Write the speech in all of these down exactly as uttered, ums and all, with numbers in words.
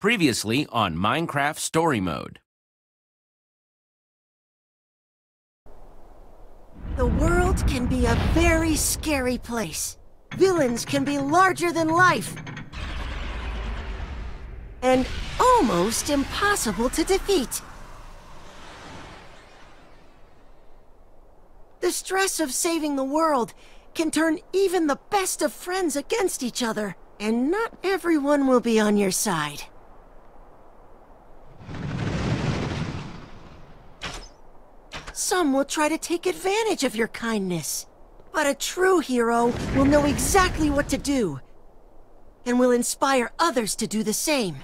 Previously on Minecraft Story Mode. The world can be a very scary place. Villains can be larger than life. And almost impossible to defeat. The stress of saving the world can turn even the best of friends against each other. And not everyone will be on your side. Some will try to take advantage of your kindness, but a true hero will know exactly what to do, and will inspire others to do the same.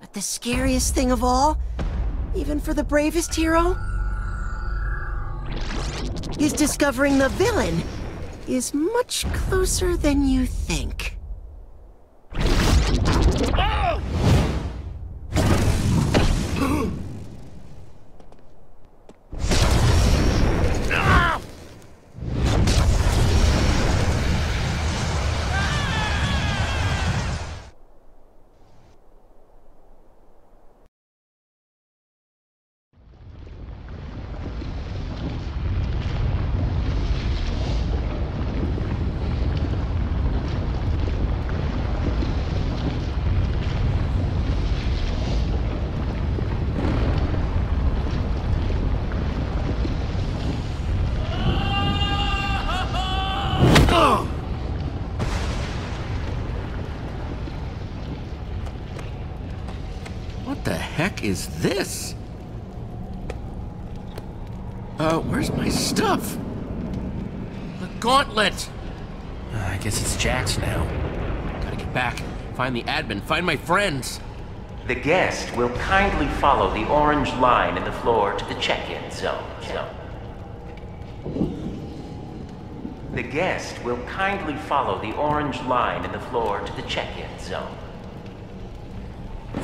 But the scariest thing of all, even for the bravest hero, is discovering the villain is much closer than you think. Is this? Uh, where's my stuff? The gauntlet! Uh, I guess it's Jack's now. Gotta get back, find the admin, find my friends. The guest will kindly follow the orange line in the floor to the check-in zone. The guest will kindly follow the orange line in the floor to the check-in zone.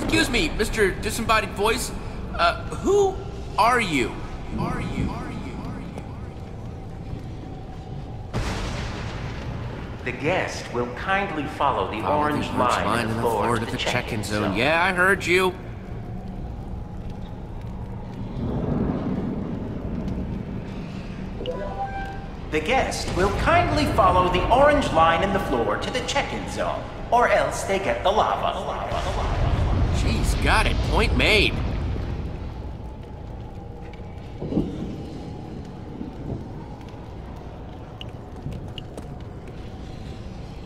Excuse me, Mister Disembodied Voice. Uh, who are you? Who are you? Are you? Are you? Are you? The guest will kindly follow the follow orange the line, line in the floor to the, the check-in zone. zone. Yeah, I heard you. The guest will kindly follow the orange line in the floor to the check-in zone, or else they get the lava. The lava, the lava. Jeez, got it. Point made.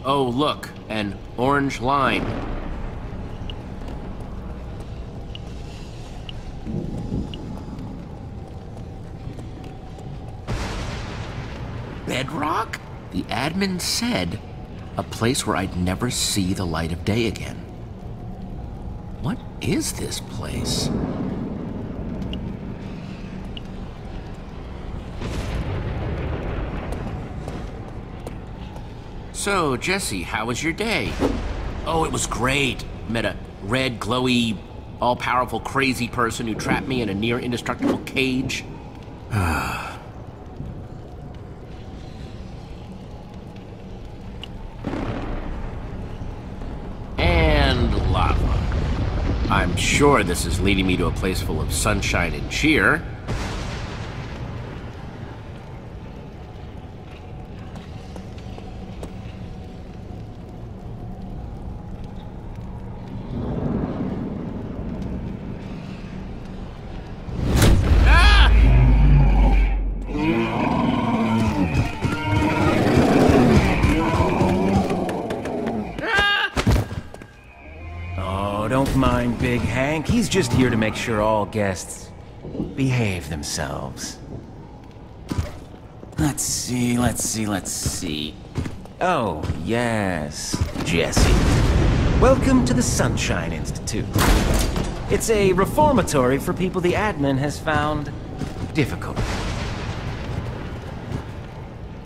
Oh, look, an orange line. Bedrock? The admin said, a place where I'd never see the light of day again. What is this place? So, Jesse, how was your day? Oh, it was great. Met a red, glowy, all-powerful, crazy person who trapped me in a near-indestructible cage. And lava. I'm sure this is leading me to a place full of sunshine and cheer. He's just here to make sure all guests behave themselves. Let's see, let's see, let's see. Oh, yes, Jesse. Welcome to the Sunshine Institute. It's a reformatory for people the admin has found difficult.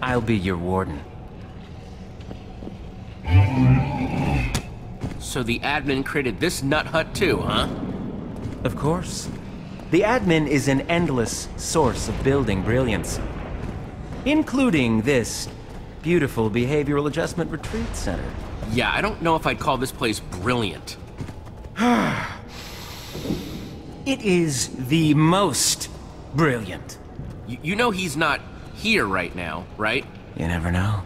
I'll be your warden. So the admin created this nut hut too, huh? Of course. The admin is an endless source of building brilliance, including this Beautiful behavioral adjustment retreat center. Yeah, I don't know if I'd call this place brilliant. It is the most brilliant. You, you know he's not here right now, right? You never know.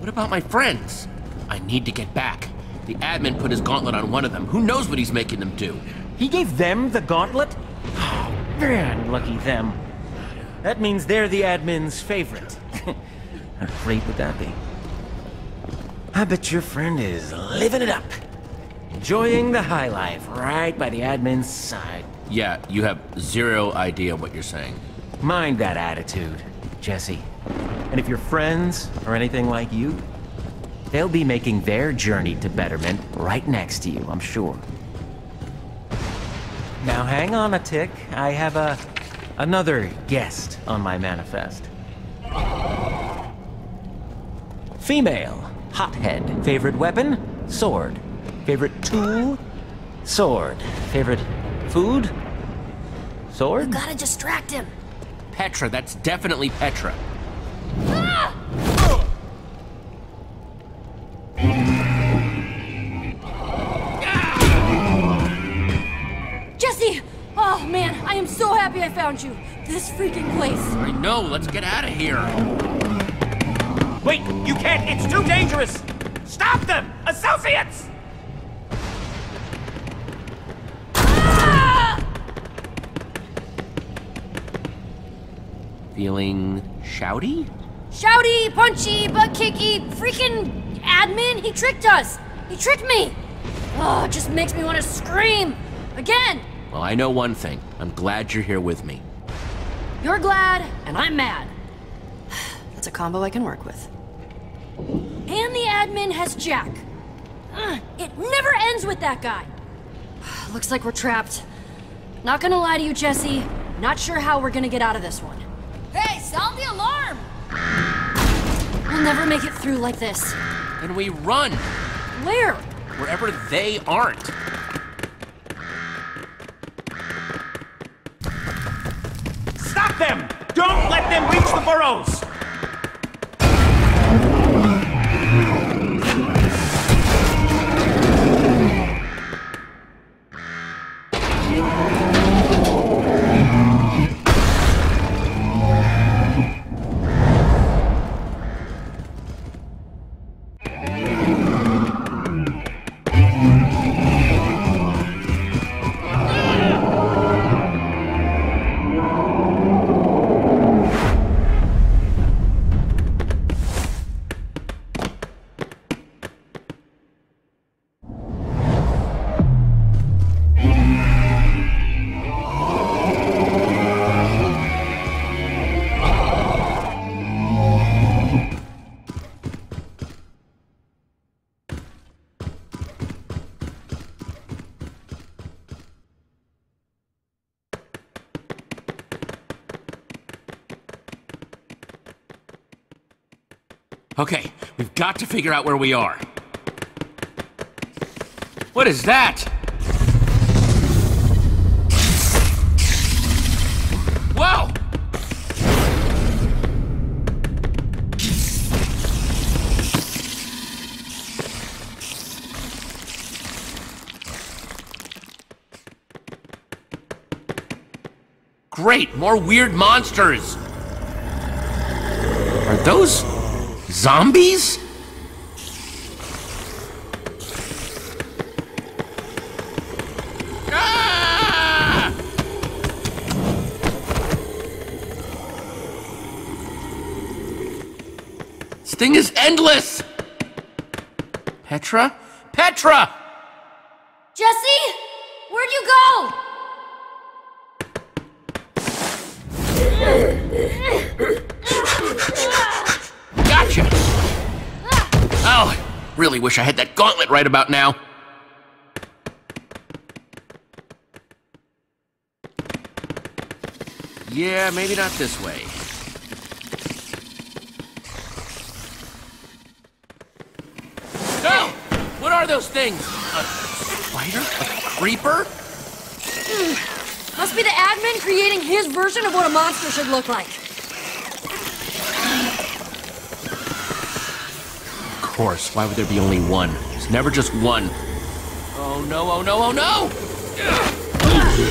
What about my friends? I need to get back. The admin put his gauntlet on one of them. Who knows what he's making them do? He gave them the gauntlet? Oh, man, lucky them. That means they're the admin's favorite. How great would that be? I bet your friend is living it up. Enjoying the high life right by the admin's side. Yeah, you have zero idea what you're saying. Mind that attitude, Jesse. And if your friends are anything like you, they'll be making their journey to betterment right next to you, I'm sure. Now hang on a tick. I have a another guest on my manifest. Female. Hothead. Favorite weapon? Sword. Favorite tool? Sword. Favorite food? Sword? You gotta distract him. Petra, that's definitely Petra. Ah! Jesse! Oh man, I am so happy I found you. This freaking place. I know, let's get out of here. Wait, you can't, it's too dangerous. Stop them, associates! Ah! Feeling shouty? Shouty, punchy, butt-kicky, freaking admin, he tricked us! He tricked me! Oh, it just makes me want to scream! Again! Well, I know one thing. I'm glad you're here with me. You're glad, and I'm mad. That's a combo I can work with. And the admin has Jack. Ugh, it never ends with that guy! Looks like we're trapped. Not gonna lie to you, Jesse. Not sure how we're gonna get out of this one. Hey, sound the alarm! We'll never make it through like this. Then we run. Where? Wherever they aren't. Stop them! Don't let them reach the burrows! Okay, we've got to figure out where we are. What is that? Whoa! Great, more weird monsters! Are those... zombies? Ah! This thing is endless! Petra? Petra! Jesse? Where'd you go? Really wish I had that gauntlet right about now. Yeah, maybe not this way. are those things? A spider? A creeper? Mm. Must be the admin creating his version of what a monster should look like. Of course. Why would there be only one? There's never just one. Oh no, oh no, oh no! Oh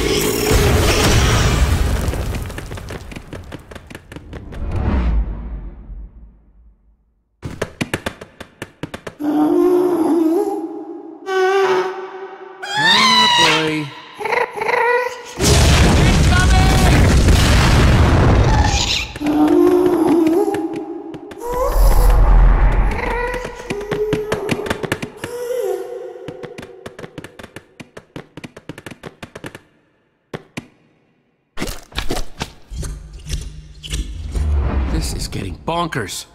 boy. It's coming! This is getting bonkers.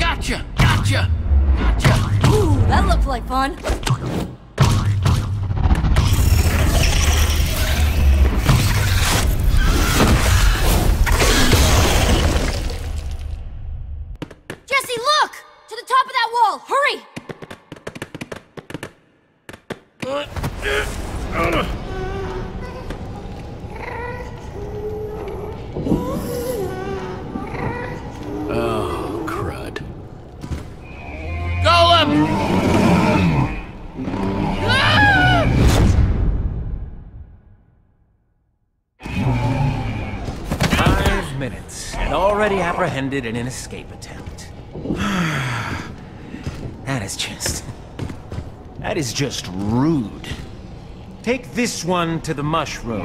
Gotcha! Gotcha! That looks like fun. Jesse, look! To the top of that wall! Hurry! Oh, crud. Golem! Already apprehended in an escape attempt. That is just... that is just rude. Take this one to the mushroom.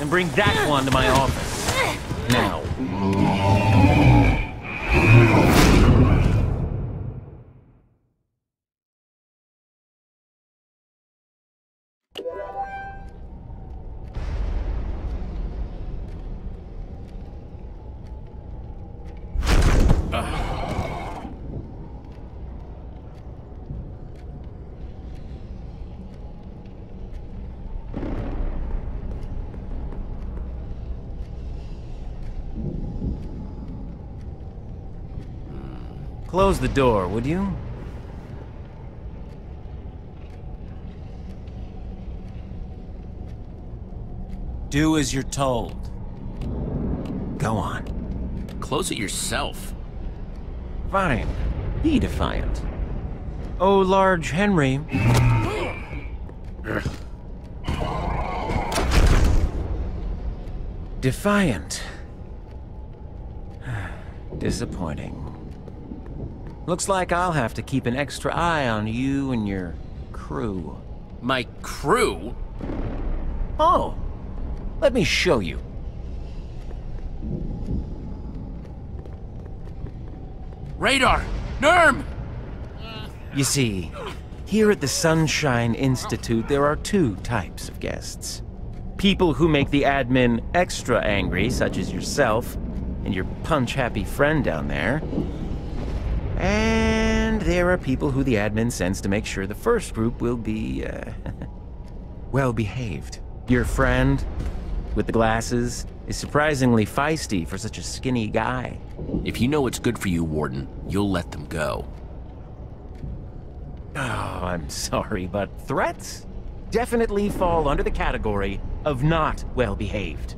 And bring that one to my office. Now. Close the door, would you? Do as you're told. Go on. Close it yourself. Fine. Be defiant. Oh, large Henry. Defiant. Disappointing. Looks like I'll have to keep an extra eye on you and your crew. My crew? Oh, let me show you. Radar! Nurm! You see, here at the Sunshine Institute, there are two types of guests. People who make the admin extra angry, such as yourself, and your punch-happy friend down there. And there are people who the admin sends to make sure the first group will be, uh, well-behaved. Your friend, with the glasses, is surprisingly feisty for such a skinny guy. If you know what's good for you, Warden, you'll let them go. Oh, I'm sorry, but threats definitely fall under the category of not well-behaved.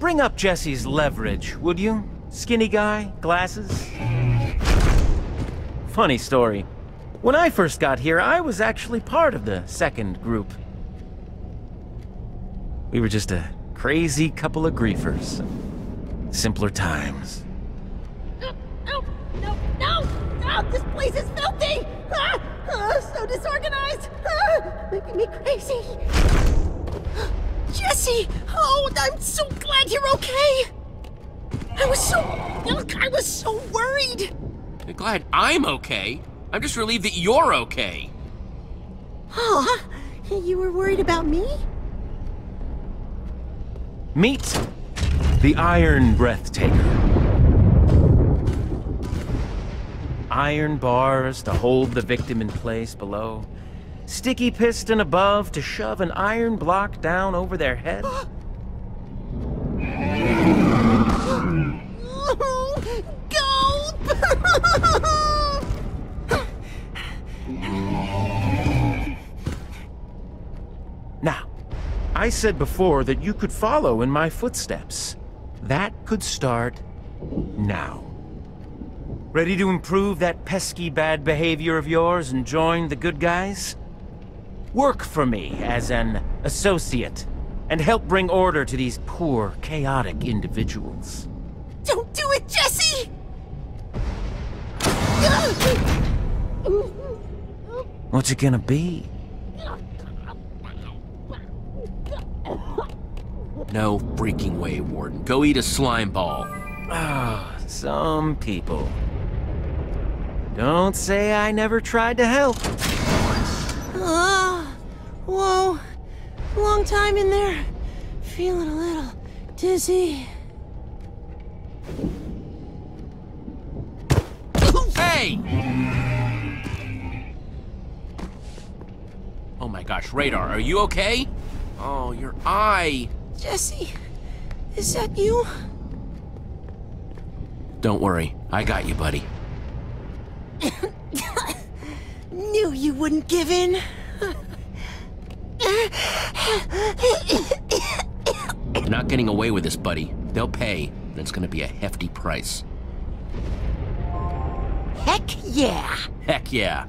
Bring up Jesse's leverage, would you? Skinny guy, glasses? Funny story. When I first got here, I was actually part of the second group. We were just a crazy couple of griefers. Simpler times. No, no, no, no! No! This place is filthy! Ah, ah, so disorganized! Ah, making me crazy! Jesse! Oh, I'm so glad you're okay! I was so... I was so worried! I'm glad I'm okay. I'm just relieved that you're okay. Huh? You were worried about me? Meet the Iron Breath Taker. Iron bars to hold the victim in place below. Sticky piston above to shove an iron block down over their head. Now, I said before that you could follow in my footsteps. That could start now. Ready to improve that pesky bad behavior of yours and join the good guys? Work for me as an associate and help bring order to these poor, chaotic individuals. Don't do it, Jesse! What's it gonna be? No freaking way, Warden. Go eat a slime ball. Ah, some people. Don't say I never tried to help. Uh, whoa. Long time in there. Feeling a little dizzy. Hey! Oh my gosh, Radar, are you okay? Oh, your eye. Jesse, is that you? Don't worry, I got you, buddy. Knew you wouldn't give in. You're not getting away with this, buddy. They'll pay, and it's gonna be a hefty price. Heck yeah! Heck yeah!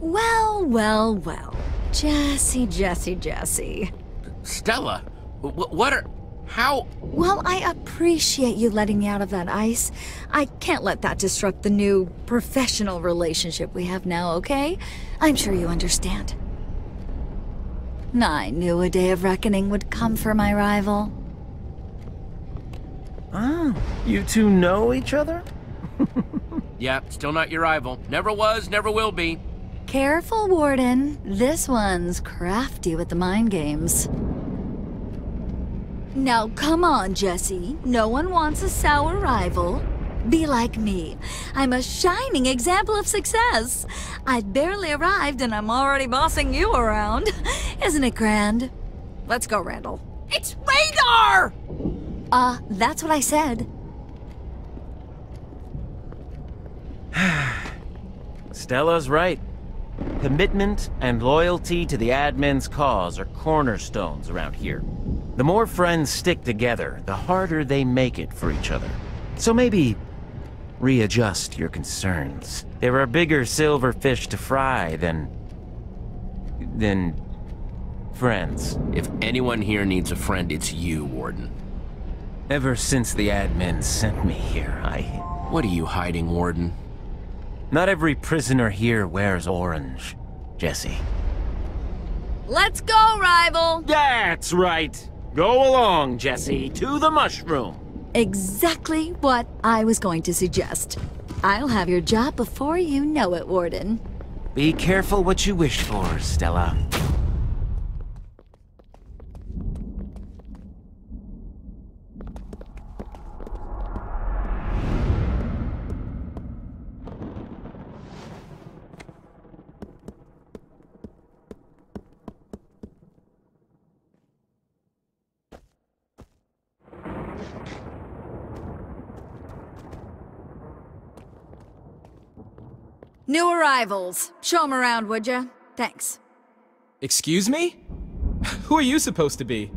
Well, well, well. Jesse, Jesse, Jesse. Stella, what are... how... Well, I appreciate you letting me out of that ice. I can't let that disrupt the new professional relationship we have now, okay? I'm sure you understand. I knew a day of reckoning would come for my rival. Ah, you two know each other? Yeah, still not your rival. Never was, never will be. Careful, Warden. This one's crafty with the mind games. Now come on, Jesse. No one wants a sour rival. Be like me. I'm a shining example of success. I've barely arrived and I'm already bossing you around. Isn't it grand? Let's go, Randall. It's Radar! Uh, that's what I said. Stella's right. Commitment and loyalty to the admin's cause are cornerstones around here. The more friends stick together, the harder they make it for each other. So maybe readjust your concerns. There are bigger silver fish to fry than... than... friends. If anyone here needs a friend, it's you, Warden. Ever since the admin sent me here, I... What are you hiding, Warden? Not every prisoner here wears orange, Jesse. Let's go, rival! That's right! Go along, Jesse, to the mushroom! Exactly what I was going to suggest. I'll have your job before you know it, Warden. Be careful what you wish for, Stella. New arrivals. Show them around, would ya? Thanks. Excuse me? Who are you supposed to be?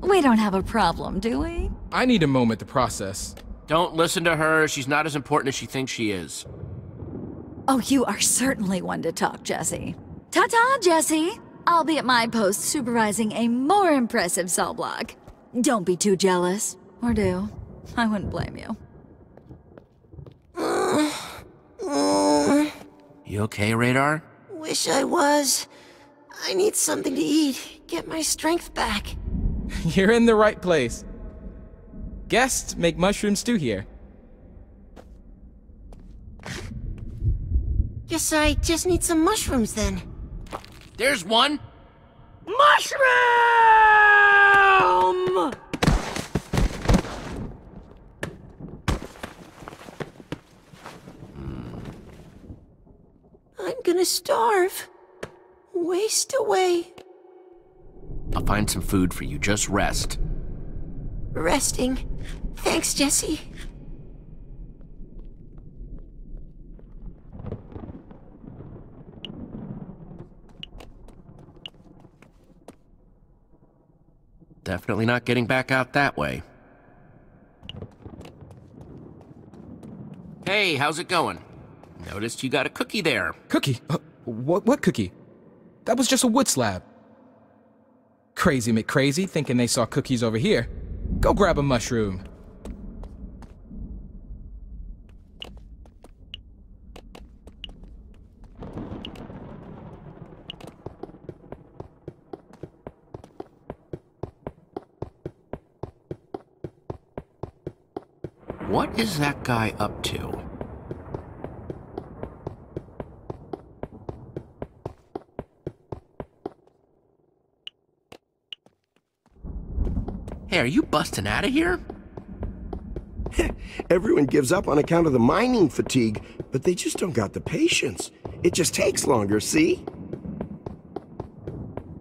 We don't have a problem, do we? I need a moment to process. Don't listen to her. She's not as important as she thinks she is. Oh, you are certainly one to talk, Jesse. Ta-ta, Jesse! I'll be at my post supervising a more impressive cell block. Don't be too jealous. Or do. I wouldn't blame you. You okay, Radar? Wish I was. I need something to eat. Get my strength back. You're in the right place. Guests make mushroom stew here. Guess I just need some mushrooms then. There's one! Mushroom! I'm gonna starve. Waste away. I'll find some food for you. Just rest. Resting. Thanks, Jesse. Definitely not getting back out that way. Hey, how's it going? Noticed you got a cookie there. Cookie? Uh, what, what cookie? That was just a wood slab. Crazy McCrazy thinking they saw cookies over here. Go grab a mushroom. What is that guy up to? Hey, are you busting out of here? Everyone gives up on account of the mining fatigue, but they just don't got the patience. It just takes longer, see?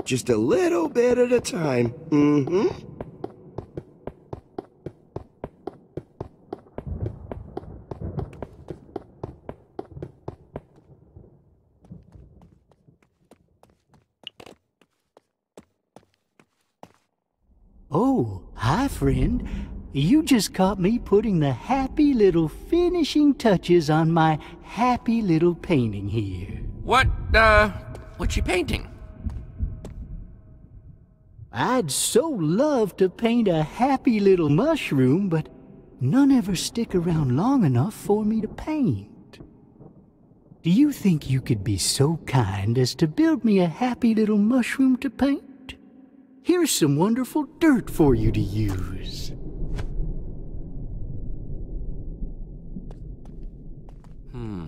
Just a little bit at a time. Mm-hmm. Friend, you just caught me putting the happy little finishing touches on my happy little painting here. What, uh, what you painting? I'd so love to paint a happy little mushroom, but none ever stick around long enough for me to paint. Do you think you could be so kind as to build me a happy little mushroom to paint? Here's some wonderful dirt for you to use. Hmm.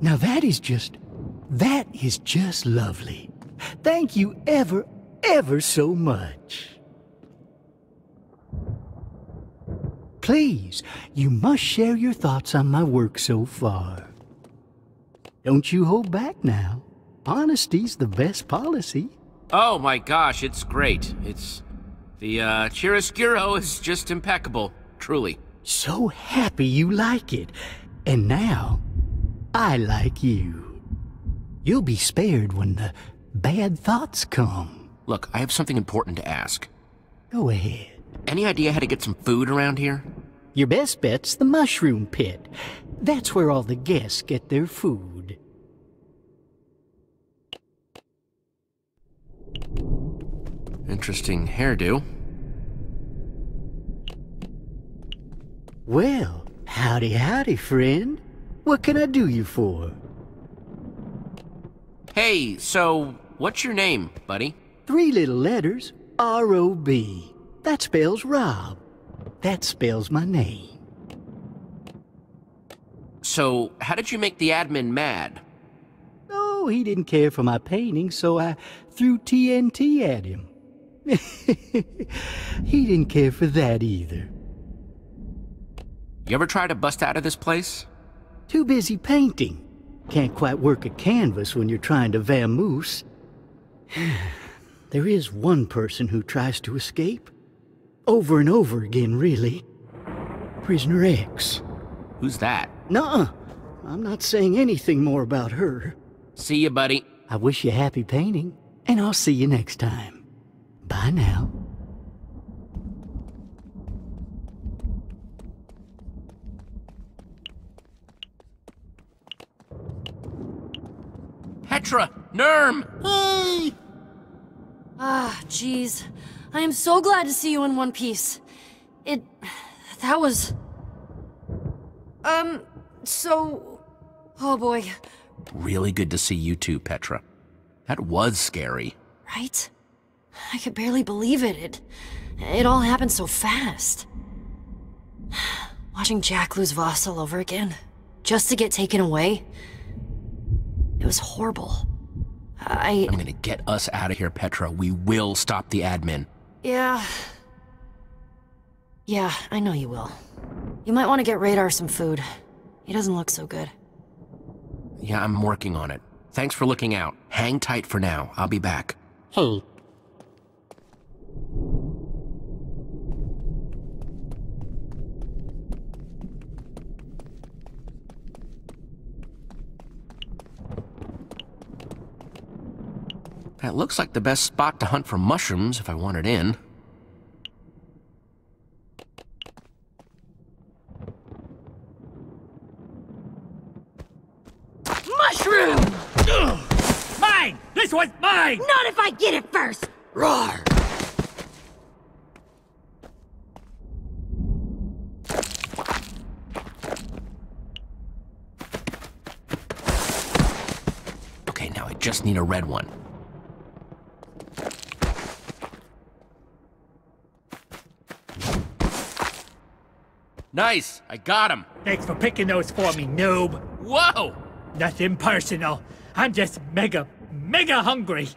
Now that is just, that is just lovely. Thank you ever, ever so much. Please, you must share your thoughts on my work so far. Don't you hold back now. Honesty's the best policy. Oh my gosh, it's great. It's, the uh, chiaroscuro is just impeccable, truly. So happy you like it. And now, I like you. You'll be spared when the bad thoughts come. Look, I have something important to ask. Go ahead. Any idea how to get some food around here? Your best bet's the mushroom pit. That's where all the guests get their food. Interesting hairdo. Well, howdy, howdy, friend. What can I do you for? Hey, so what's your name, buddy? Three little letters, R O B. That spells Rob. That spells my name. So, how did you make the admin mad? Oh, he didn't care for my painting, so I threw T N T at him. He didn't care for that either. You ever try to bust out of this place? Too busy painting. Can't quite work a canvas when you're trying to vamoose. There is one person who tries to escape. Over and over again, really. Prisoner X. Who's that? Nuh-uh. I'm not saying anything more about her. See you, buddy. I wish you happy painting, and I'll see you next time. Bye now. Petra! Nurm! Hey! Ah, jeez. I am so glad to see you in one piece. It... that was... Um, so... oh boy. Really good to see you too, Petra. That was scary. Right? I could barely believe it. It, it all happened so fast. Watching Jack lose Voss all over again, just to get taken away. It was horrible. I... I'm gonna get us out of here, Petra. We will stop the admin. Yeah. Yeah, I know you will. You might want to get Radar some food. He doesn't look so good. Yeah, I'm working on it. Thanks for looking out. Hang tight for now. I'll be back. Hey. That looks like the best spot to hunt for mushrooms if I wanted in. Mushroom! Ugh. Mine! This one's mine! Not if I get it first! Roar! Okay, now I just need a red one. Nice! I got him! Thanks for picking those for me, noob! Whoa! Nothing personal. I'm just mega, mega hungry.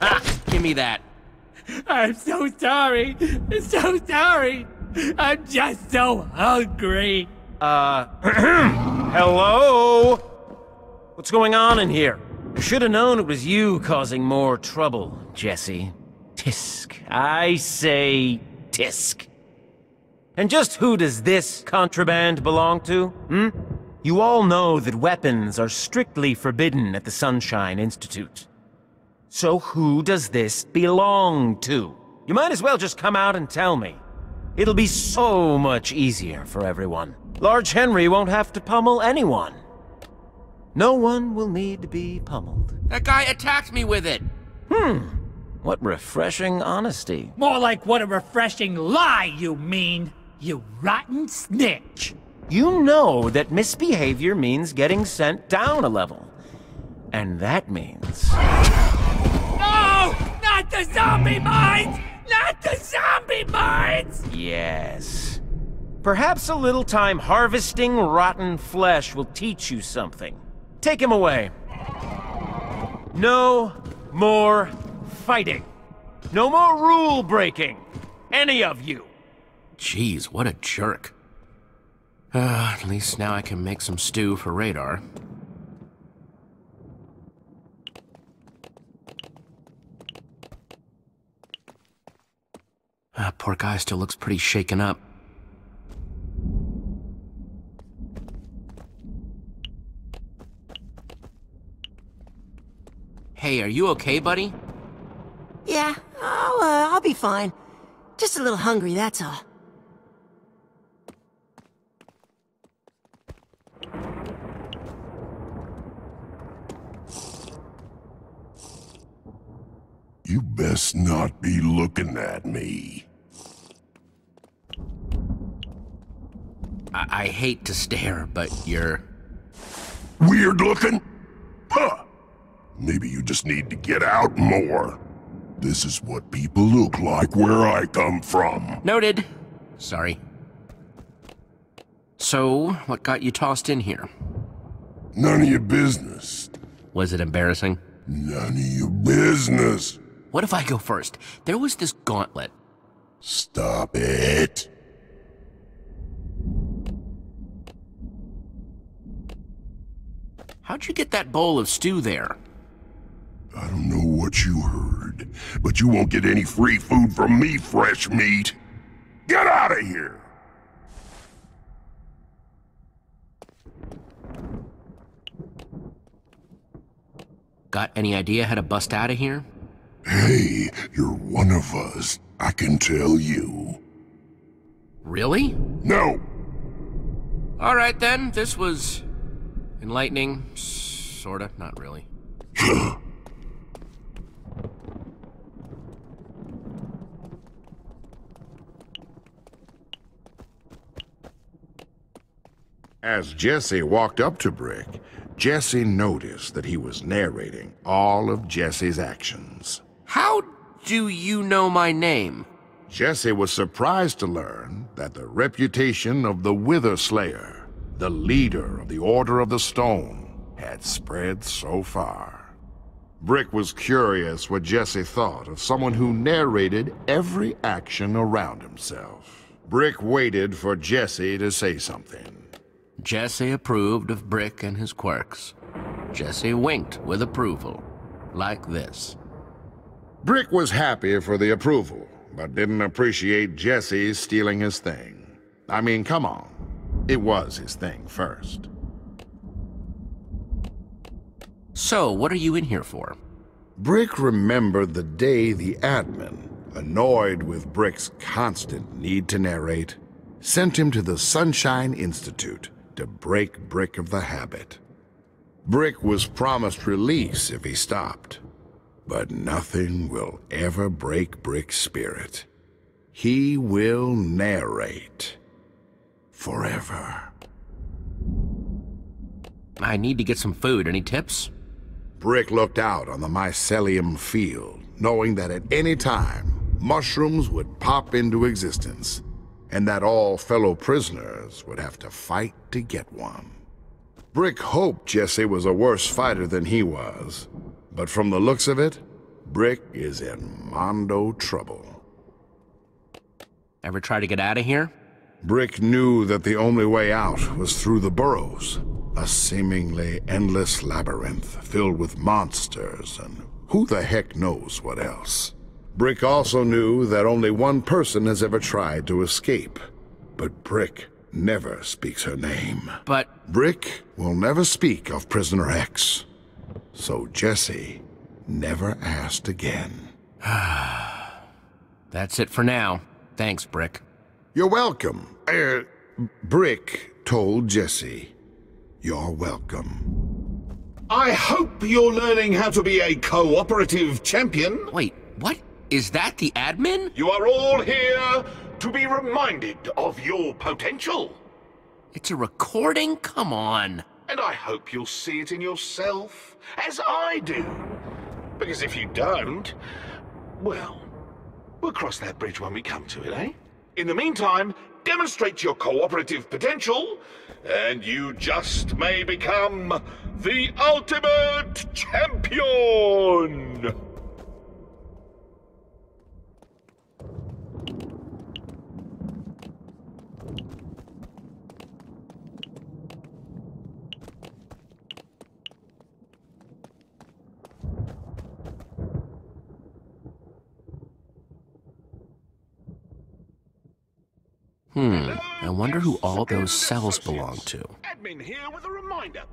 Ah! Give me that. I'm so sorry. So sorry. I'm just so hungry. Uh... Hello? What's going on in here? I should have known it was you causing more trouble, Jesse. Tisk. I say... tisk. And just who does this contraband belong to, hmm? You all know that weapons are strictly forbidden at the Sunshine Institute. So who does this belong to? You might as well just come out and tell me. It'll be so much easier for everyone. Large Henry won't have to pummel anyone. No one will need to be pummeled. That guy attacked me with it! Hmm. What refreshing honesty. More like what a refreshing lie, you mean! You rotten snitch! You know that misbehavior means getting sent down a level. And that means... No! Not the zombie mines! Not the zombie mines! Yes. Perhaps a little time harvesting rotten flesh will teach you something. Take him away. No more fighting. No more rule breaking. Any of you. Jeez, what a jerk. Uh, at least now I can make some stew for Radar. Ah, uh, poor guy still looks pretty shaken up. Hey, are you okay, buddy? Yeah, I'll, uh, I'll be fine. Just a little hungry, that's all. You best not be looking at me. I, I hate to stare, but you're... weird looking? Huh! Maybe you just need to get out more. This is what people look like where I come from. Noted. Sorry. So, what got you tossed in here? None of your business. Was it embarrassing? None of your business. What if I go first? There was this gauntlet. Stop it. How'd you get that bowl of stew there? I don't know what you heard, but you won't get any free food from me, fresh meat. Get out of here! Got any idea how to bust out of here? Hey, you're one of us. I can tell you. Really? No! Alright then, this was... enlightening, sorta. Not really. As Jesse walked up to Brick, Jesse noticed that he was narrating all of Jesse's actions. How do you know my name? Jesse was surprised to learn that the reputation of the Witherslayer, the leader of the Order of the Stone, had spread so far. Brick was curious what Jesse thought of someone who narrated every action around himself. Brick waited for Jesse to say something. Jesse approved of Brick and his quirks. Jesse winked with approval, like this. Brick was happy for the approval, but didn't appreciate Jesse stealing his thing. I mean, come on. It was his thing first. So, what are you in here for? Brick remembered the day the admin, annoyed with Brick's constant need to narrate, sent him to the Sunshine Institute to break Brick of the habit. Brick was promised release if he stopped, but nothing will ever break Brick's spirit. He will narrate forever. I need to get some food. Any tips? Brick looked out on the mycelium field, knowing that at any time, mushrooms would pop into existence, and that all fellow prisoners would have to fight to get one. Brick hoped Jesse was a worse fighter than he was, but from the looks of it, Brick is in mondo trouble. Ever try to get out of here? Brick knew that the only way out was through the burrows, a seemingly endless labyrinth filled with monsters and who the heck knows what else. Brick also knew that only one person has ever tried to escape, but Brick never speaks her name. But... Brick will never speak of Prisoner X, so Jesse never asked again. That's it for now. Thanks, Brick. You're welcome. Uh, Brick told Jesse, "You're welcome." I hope you're learning how to be a cooperative champion. Wait, what? Is that the admin? You are all here to be reminded of your potential. It's a recording? Come on. And I hope you'll see it in yourself, as I do. Because if you don't, well, we'll cross that bridge when we come to it, eh? In the meantime, demonstrate your cooperative potential, and you just may become the ultimate champion. Hmm, I wonder who all those cells belong to. Admin here with a reminder.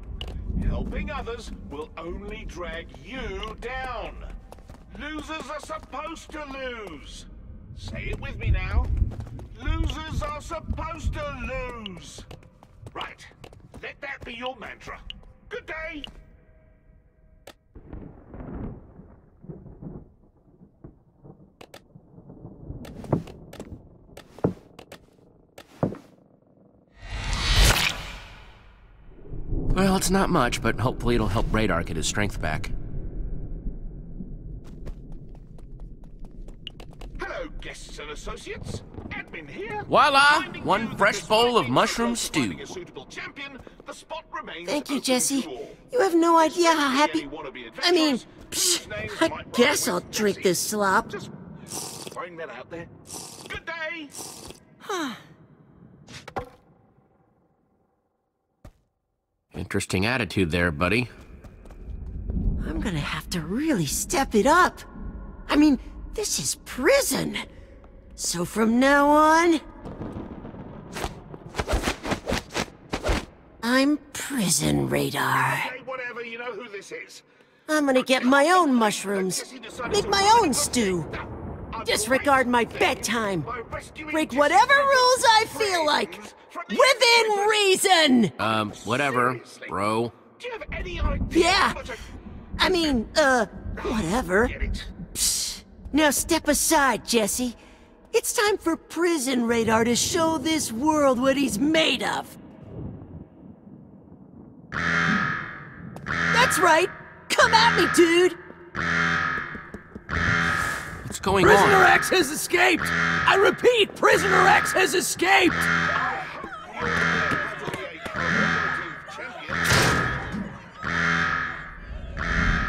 Helping others will only drag you down. Losers are supposed to lose. Say it with me now. Losers are supposed to lose. Right, let that be your mantra. Good day. Well, it's not much, but hopefully it'll help Radar get his strength back. Hello, guests and associates. Admin here. Voila! One fresh bowl of mushroom stew. Thank you, Jesse. You have no idea how happy... I mean, psh, I guess I'll drink this slop. Just throwing that out there. Good day! Huh. Interesting attitude there, buddy. I'm gonna have to really step it up. I mean, this is prison. So from now on... I'm Prison Radar. Say whatever, you know who this is. I'm gonna get my own mushrooms. Make my own stew. Disregard my bedtime. Break whatever rules I feel like. Within reason! Um, whatever, bro. Do you have any idea? Yeah. I mean, uh, whatever. Get it. Psst. Now step aside, Jesse. It's time for Prison Radar to show this world what he's made of. That's right. Come at me, dude. What's going on? Prisoner X has escaped. I repeat, Prisoner X has escaped.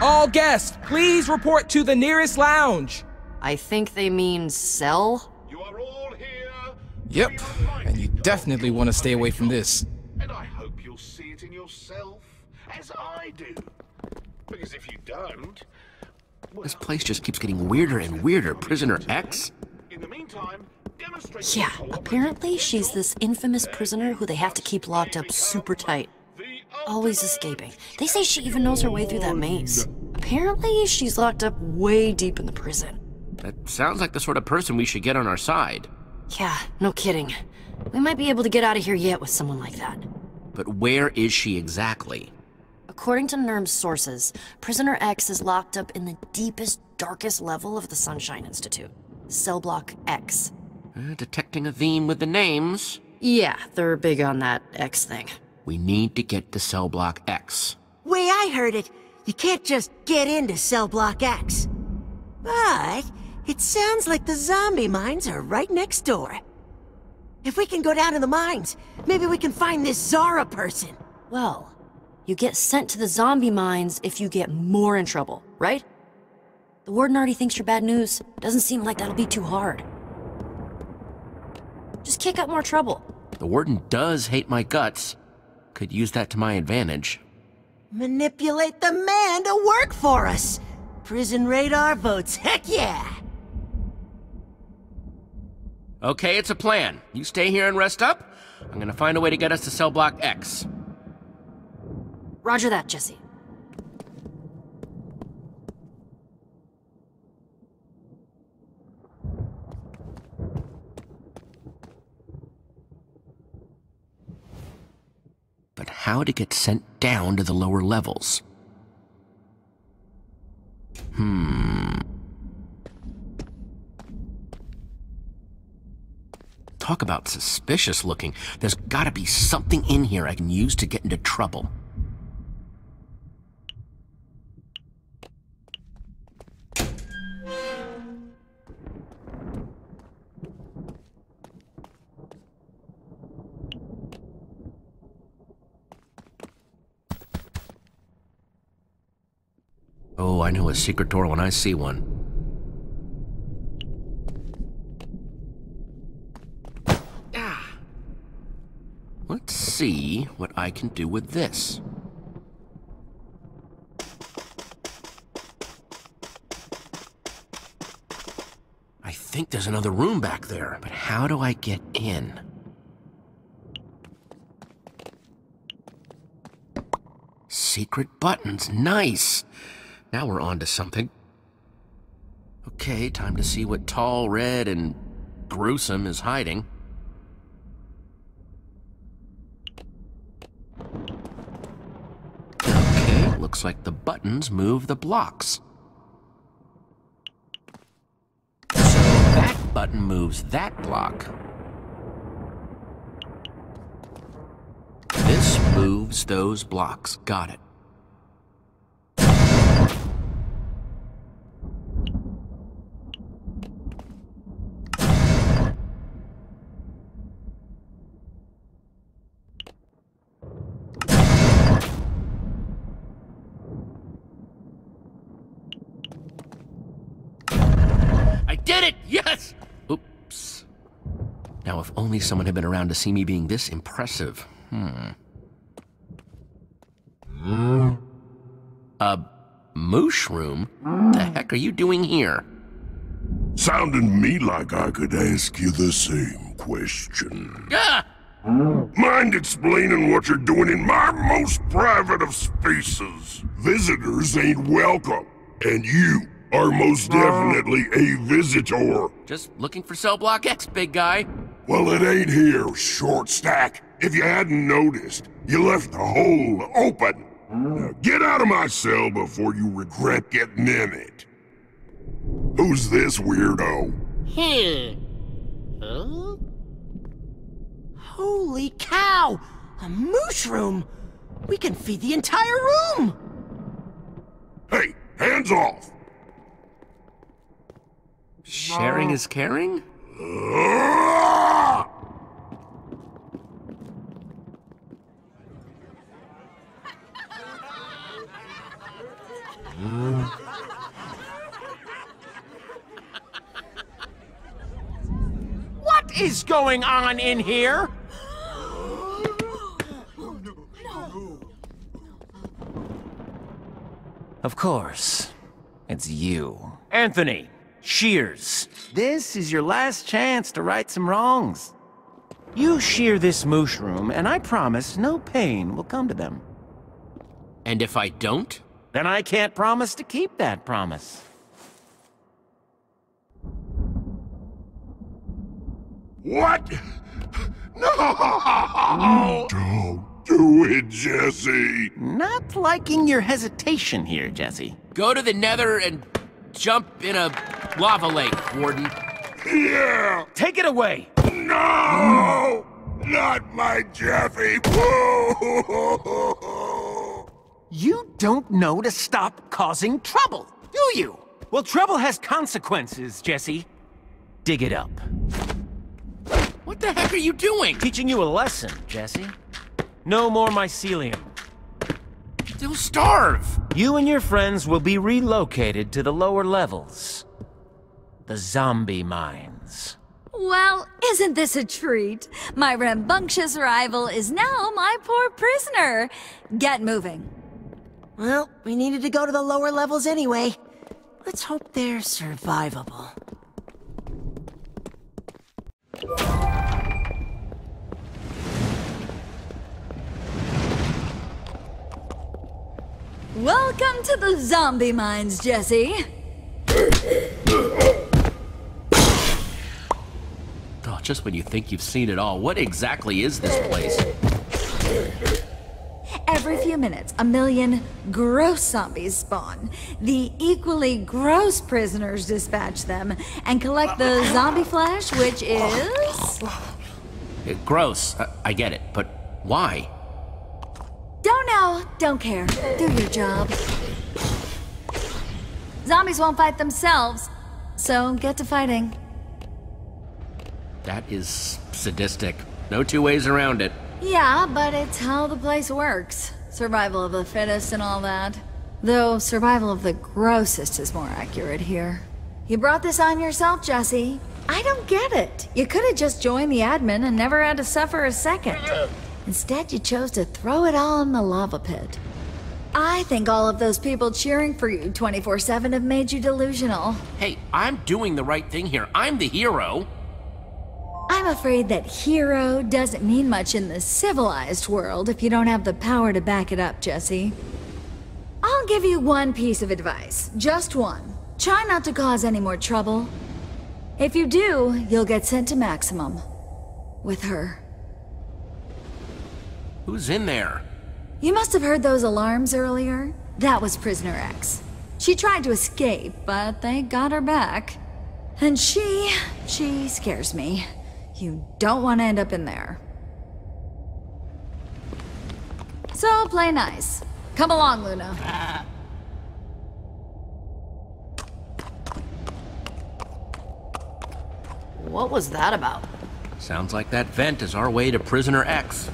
All guests, please report to the nearest lounge. I think they mean cell? You are all here. Yep, and you definitely want to stay away from this. And I hope you'll see it in yourself, as I do. Because if you don't... Well, this place just keeps getting weirder and weirder, Prisoner X. In the meantime, demonstrate... Yeah, apparently she's this infamous prisoner who they have to keep locked up super tight. Always escaping. They say she even knows her way through that maze. Apparently, she's locked up way deep in the prison. That sounds like the sort of person we should get on our side. Yeah, no kidding. We might be able to get out of here yet with someone like that. But where is she exactly? According to Nurm's sources, Prisoner X is locked up in the deepest, darkest level of the Sunshine Institute. Cell Block X. Uh, detecting a theme with the names. Yeah, they're big on that X thing. We need to get to Cell Block X. Way I heard it, you can't just get into Cell Block X. But it sounds like the zombie mines are right next door. If we can go down to the mines, maybe we can find this Zara person. Well, you get sent to the zombie mines if you get more in trouble, right? The warden already thinks you're bad news. Doesn't seem like that'll be too hard. Just kick up more trouble. The warden does hate my guts. Could use that to my advantage. Manipulate the man to work for us! Prison Radar votes, heck yeah! Okay, it's a plan. You stay here and rest up. I'm gonna find a way to get us to Cell Block X. Roger that, Jesse. But how to get sent down to the lower levels? Hmm. Talk about suspicious looking. There's gotta be something in here I can use to get into trouble. Oh, I know a secret door when I see one. Ah. Let's see what I can do with this. I think there's another room back there, but how do I get in? Secret buttons, nice! Now we're on to something. Okay, time to see what Tall, Red, and Gruesome is hiding. Okay, looks like the buttons move the blocks. So that button moves that block. This moves those blocks. Got it. Only someone had been around to see me being this impressive. Hmm. Mm. A mushroom? Mm. The heck are you doing here? Sounded me like I could ask you the same question. Ah! Mm. Mind explaining what you're doing in my most private of spaces? Visitors ain't welcome, and you are most definitely a visitor. Just looking for Cell Block X, big guy. Well, it ain't here, short stack. If you hadn't noticed, you left the hole open. Now get out of my cell before you regret getting in it. Who's this weirdo? Hmm. Huh? Holy cow! A mushroom! We can feed the entire room! Hey, hands off! Sharing is caring? Uh, what is going on in here? Of course, it's you. Anthony, cheers. This is your last chance to right some wrongs. You shear this mushroom, and I promise no pain will come to them. And if I don't? Then I can't promise to keep that promise. What? No! Don't. Do it, Jesse! Not liking your hesitation here, Jesse. Go to the nether and jump in a lava lake, Warden. Yeah! Take it away! No! Not my Jeffy! You don't know to stop causing trouble, do you? Well, trouble has consequences, Jesse. Dig it up. What the heck are you doing? Teaching you a lesson, Jesse. No more mycelium. They'll starve! You and your friends will be relocated to the lower levels. The zombie mines. Well, isn't this a treat? My rambunctious rival is now my poor prisoner. Get moving. Well, we needed to go to the lower levels anyway. Let's hope they're survivable. Welcome to the zombie mines, Jesse. Oh, just when you think you've seen it all, what exactly is this place? Every few minutes, a million gross zombies spawn. The equally gross prisoners dispatch them and collect the zombie flesh, which is... It, gross, I, I get it, but why? Don't know, don't care. Do your job. Zombies won't fight themselves, so get to fighting. That is sadistic. No two ways around it. Yeah, but it's how the place works. Survival of the fittest and all that. Though survival of the grossest is more accurate here. You brought this on yourself, Jesse. I don't get it. You could have just joined the admin and never had to suffer a second. Instead, you chose to throw it all in the lava pit. I think all of those people cheering for you twenty-four seven have made you delusional. Hey, I'm doing the right thing here. I'm the hero. I'm afraid that hero doesn't mean much in the civilized world if you don't have the power to back it up, Jesse. I'll give you one piece of advice. Just one. Try not to cause any more trouble. If you do, you'll get sent to Maximum. With her. Who's in there? You must have heard those alarms earlier. That was Prisoner X. She tried to escape, but they got her back. And she... she scares me. You don't want to end up in there. So play nice. Come along, Luna. Ah. What was that about? Sounds like that vent is our way to Prisoner X.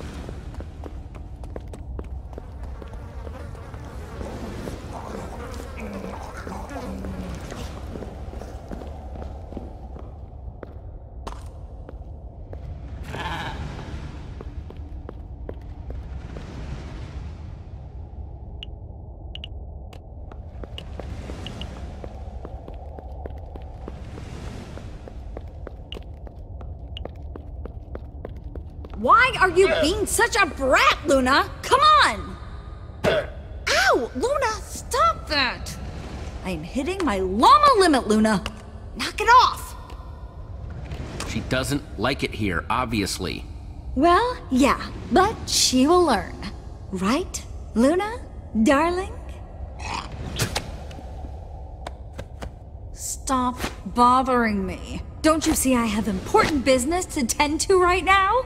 Are you being such a brat, Luna? Come on! Ow! Luna, stop that! I am hitting my llama limit, Luna. Knock it off! She doesn't like it here, obviously. Well, yeah, but she will learn. Right, Luna? darling? Stop bothering me. Don't you see I have important business to tend to right now?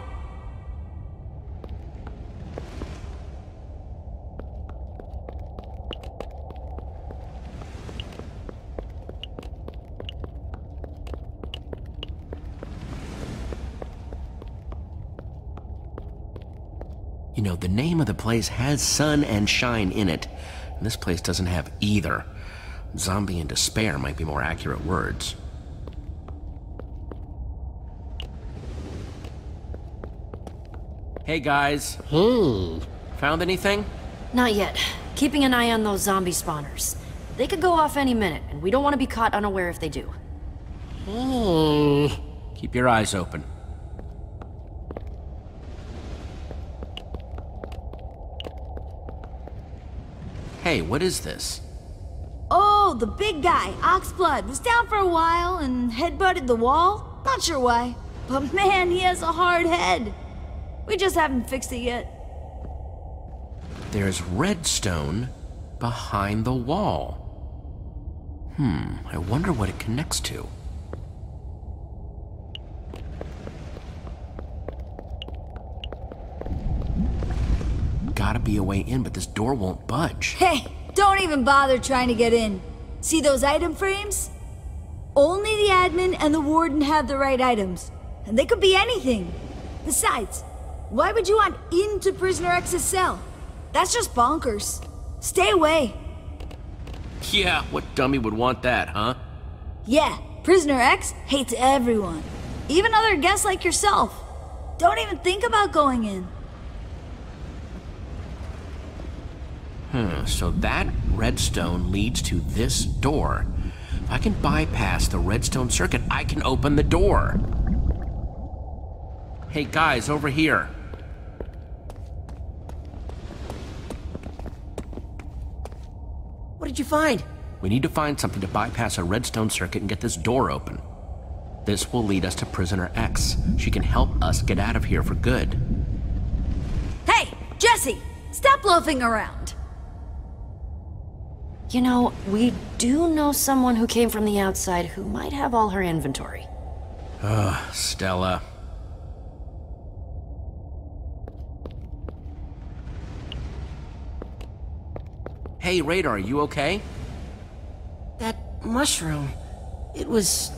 You know, the name of the place has sun and shine in it, and this place doesn't have either. Zombie and despair might be more accurate words. Hey guys. Hmm. Found anything? Not yet. Keeping an eye on those zombie spawners. They could go off any minute, and we don't want to be caught unaware if they do. Hmm. Keep your eyes open. Hey, what is this? Oh, the big guy, Oxblood, was down for a while and headbutted the wall. Not sure why, but man, he has a hard head. We just haven't fixed it yet. There's redstone behind the wall. Hmm, I wonder what it connects to. Gotta be a way in, but this door won't budge. Hey, don't even bother trying to get in. See those item frames? Only the admin and the warden have the right items, and they could be anything. Besides, why would you want into Prisoner X's cell? That's just bonkers. Stay away. Yeah, what dummy would want that, huh? Yeah, Prisoner X hates everyone, even other guests like yourself. Don't even think about going in. Hmm, so that redstone leads to this door. If I can bypass the redstone circuit, I can open the door. Hey guys, over here. What did you find? We need to find something to bypass a redstone circuit and get this door open. This will lead us to Prisoner X. She can help us get out of here for good. Hey, Jesse, stop loafing around. You know, we do know someone who came from the outside who might have all her inventory. Ugh, Stella. Hey, Radar, you okay? That mushroom, it was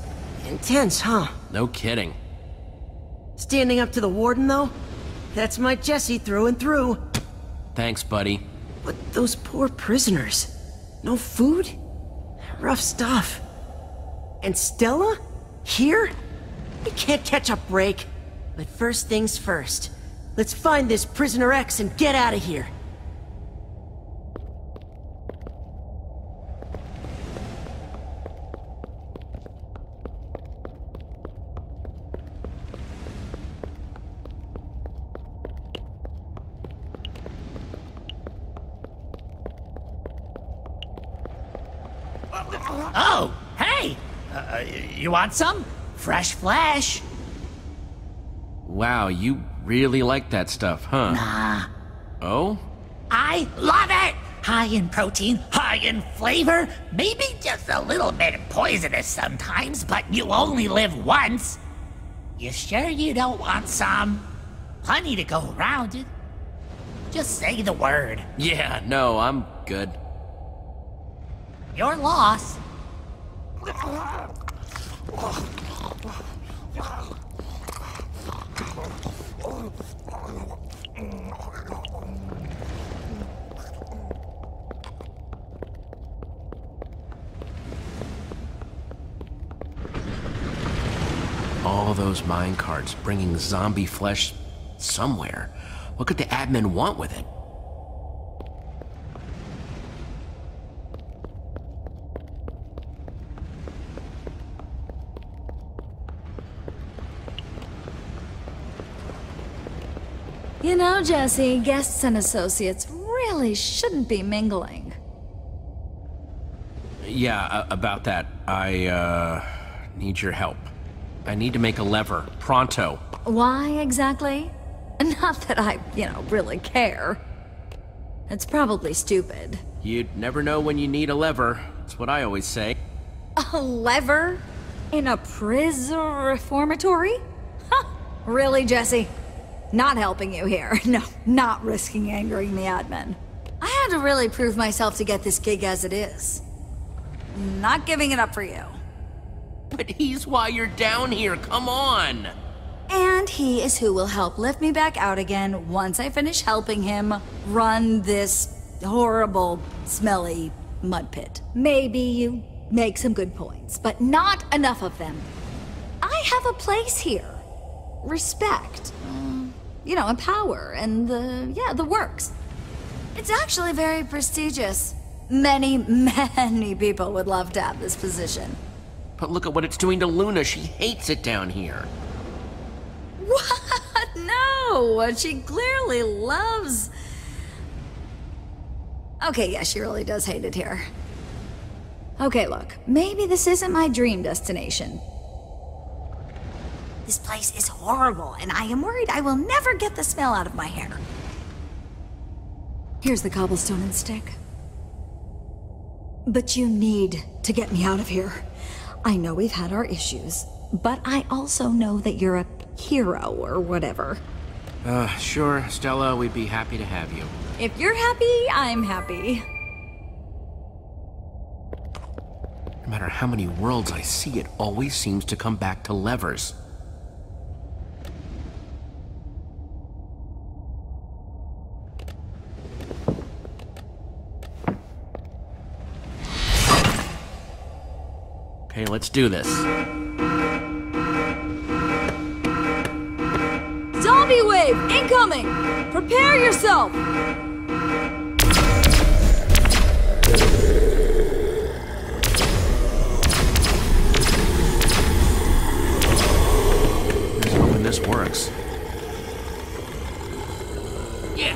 intense, huh? No kidding. Standing up to the warden, though? That's my Jesse through and through. Thanks, buddy. But those poor prisoners. No food? Rough stuff. And Stella? Here? We can't catch a break. But first things first. Let's find this Prisoner X and get out of here. Oh, hey! Uh, you want some? Fresh flesh. Wow, you really like that stuff, huh? Nah. Oh? I love it! High in protein, high in flavor, maybe just a little bit poisonous sometimes, but you only live once. You sure you don't want some? Plenty to go around. Just say the word. Yeah, no, I'm good. Your loss. All those minecarts bringing zombie flesh somewhere. What could the admin want with it? You know, Jesse, guests and associates really shouldn't be mingling. Yeah, uh, about that, I, uh, need your help. I need to make a lever, pronto. Why exactly? Not that I, you know, really care. It's probably stupid. You'd never know when you need a lever. That's what I always say. A lever? In a prison reformatory? Huh. Really, Jesse? Not helping you here. No, not risking angering the admin. I had to really prove myself to get this gig as it is. Not giving it up for you. But he's why you're down here, come on! And he is who will help lift me back out again once I finish helping him run this horrible, smelly mud pit. Maybe you make some good points, but not enough of them. I have a place here. Respect. Um, you know, and power, and the, yeah, the works. It's actually very prestigious. Many, many people would love to have this position. But look at what it's doing to Luna. She hates it down here. What? No! She clearly loves... Okay, yeah, she really does hate it here. Okay, look. Maybe this isn't my dream destination. This place is horrible, and I am worried I will never get the smell out of my hair. Here's the cobblestone and stick. But you need to get me out of here. I know we've had our issues, but I also know that you're a hero or whatever. Uh, sure, Stella, we'd be happy to have you. If you're happy, I'm happy. No matter how many worlds I see, it always seems to come back to levers. Okay, let's do this. Zombie wave incoming! Prepare yourself! Let's hope this works. Yeah.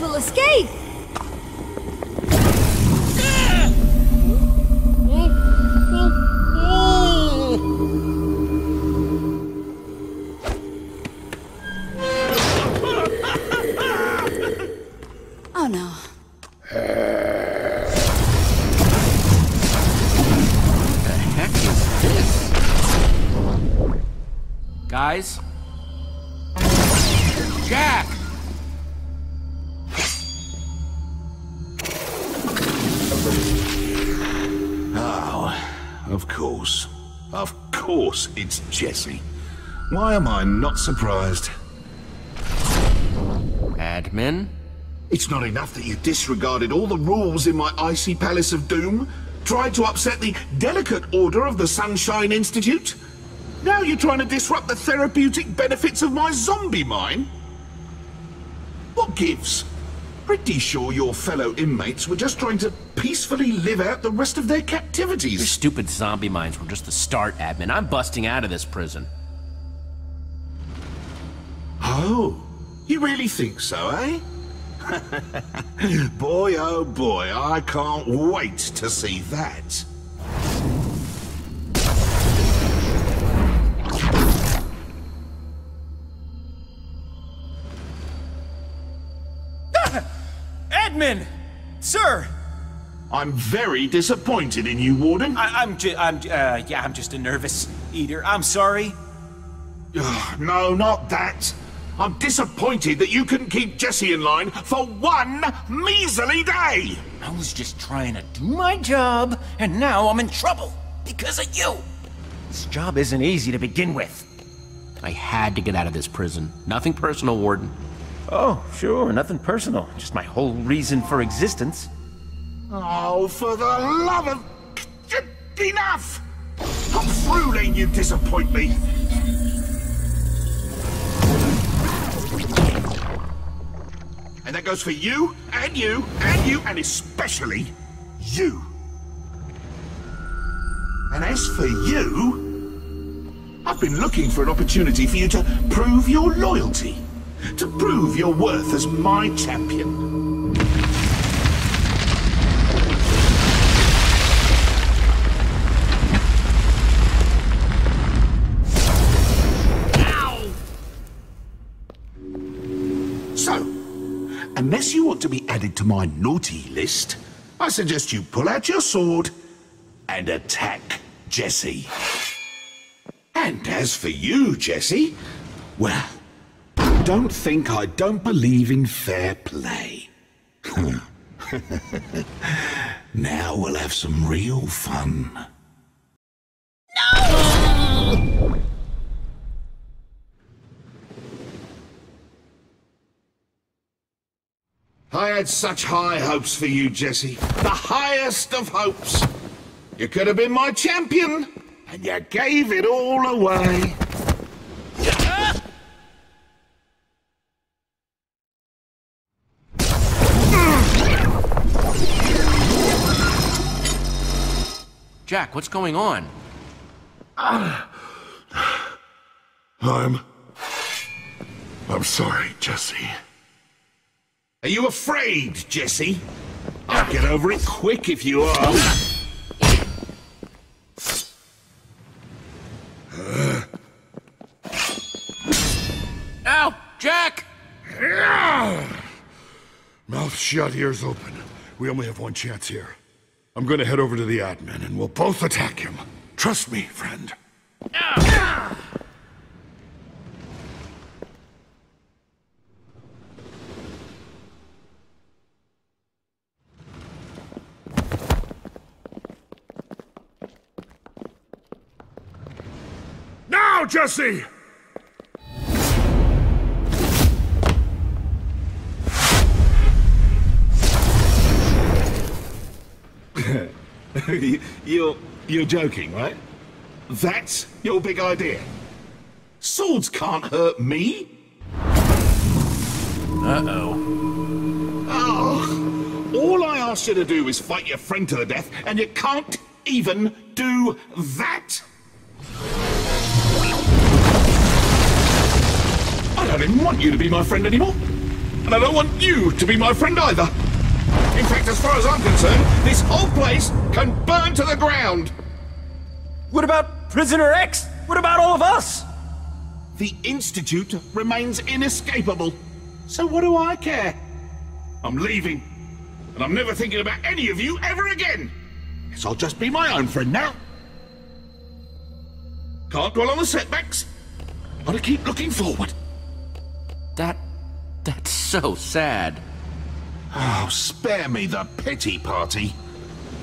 Will escape! Oh no. What the heck is this? Guys? Jack! Of course. Of course it's Jesse. Why am I not surprised? Admin? It's not enough that you disregarded all the rules in my icy palace of doom, tried to upset the delicate order of the Sunshine Institute. Now you're trying to disrupt the therapeutic benefits of my zombie mine? What gives? Pretty sure your fellow inmates were just trying to peacefully live out the rest of their captivities. Your stupid zombie mines were just the start, Admin. I'm busting out of this prison. Oh, you really think so, eh? Boy, oh boy, I can't wait to see that. Admin! Sir! I'm very disappointed in you, Warden. I, I'm, ju I'm, uh, yeah, I'm just a nervous eater. I'm sorry. Ugh, no, not that. I'm disappointed that you couldn't keep Jesse in line for one measly day! I was just trying to do my job, and now I'm in trouble because of you! This job isn't easy to begin with. I had to get out of this prison. Nothing personal, Warden. Oh, sure, nothing personal. Just my whole reason for existence. Oh, for the love of... Enough! I'm through letting you disappoint me. And that goes for you, and you, and you, and especially you. And as for you, I've been looking for an opportunity for you to prove your loyalty, to prove your worth as my champion. Ow! So, unless you want to be added to my naughty list, I suggest you pull out your sword and attack Jesse. And as for you, Jesse, well, don't think I don't believe in fair play. Now we'll have some real fun. No! I had such high hopes for you, Jesse. The highest of hopes. You could have been my champion, and you gave it all away. Jack, what's going on? I'm... I'm sorry, Jesse. Are you afraid, Jesse? I'll get over it quick if you are. Uh. Ow! Jack! Mouth shut, ears open. We only have one chance here. I'm gonna head over to the admin and we'll both attack him. Trust me, friend. Ow. Jesse! you're... you're joking, right? That's your big idea. Swords can't hurt me. Uh-oh. Oh, all I asked you to do is fight your friend to the death, and you can't even do that? I don't even want you to be my friend anymore. And I don't want you to be my friend either. In fact, as far as I'm concerned, this whole place can burn to the ground. What about Prisoner X? What about all of us? The Institute remains inescapable. So what do I care? I'm leaving. And I'm never thinking about any of you ever again. Guess I'll just be my own friend now. Can't dwell on the setbacks. Gotta keep looking forward. That... that's so sad. Oh, spare me the pity party.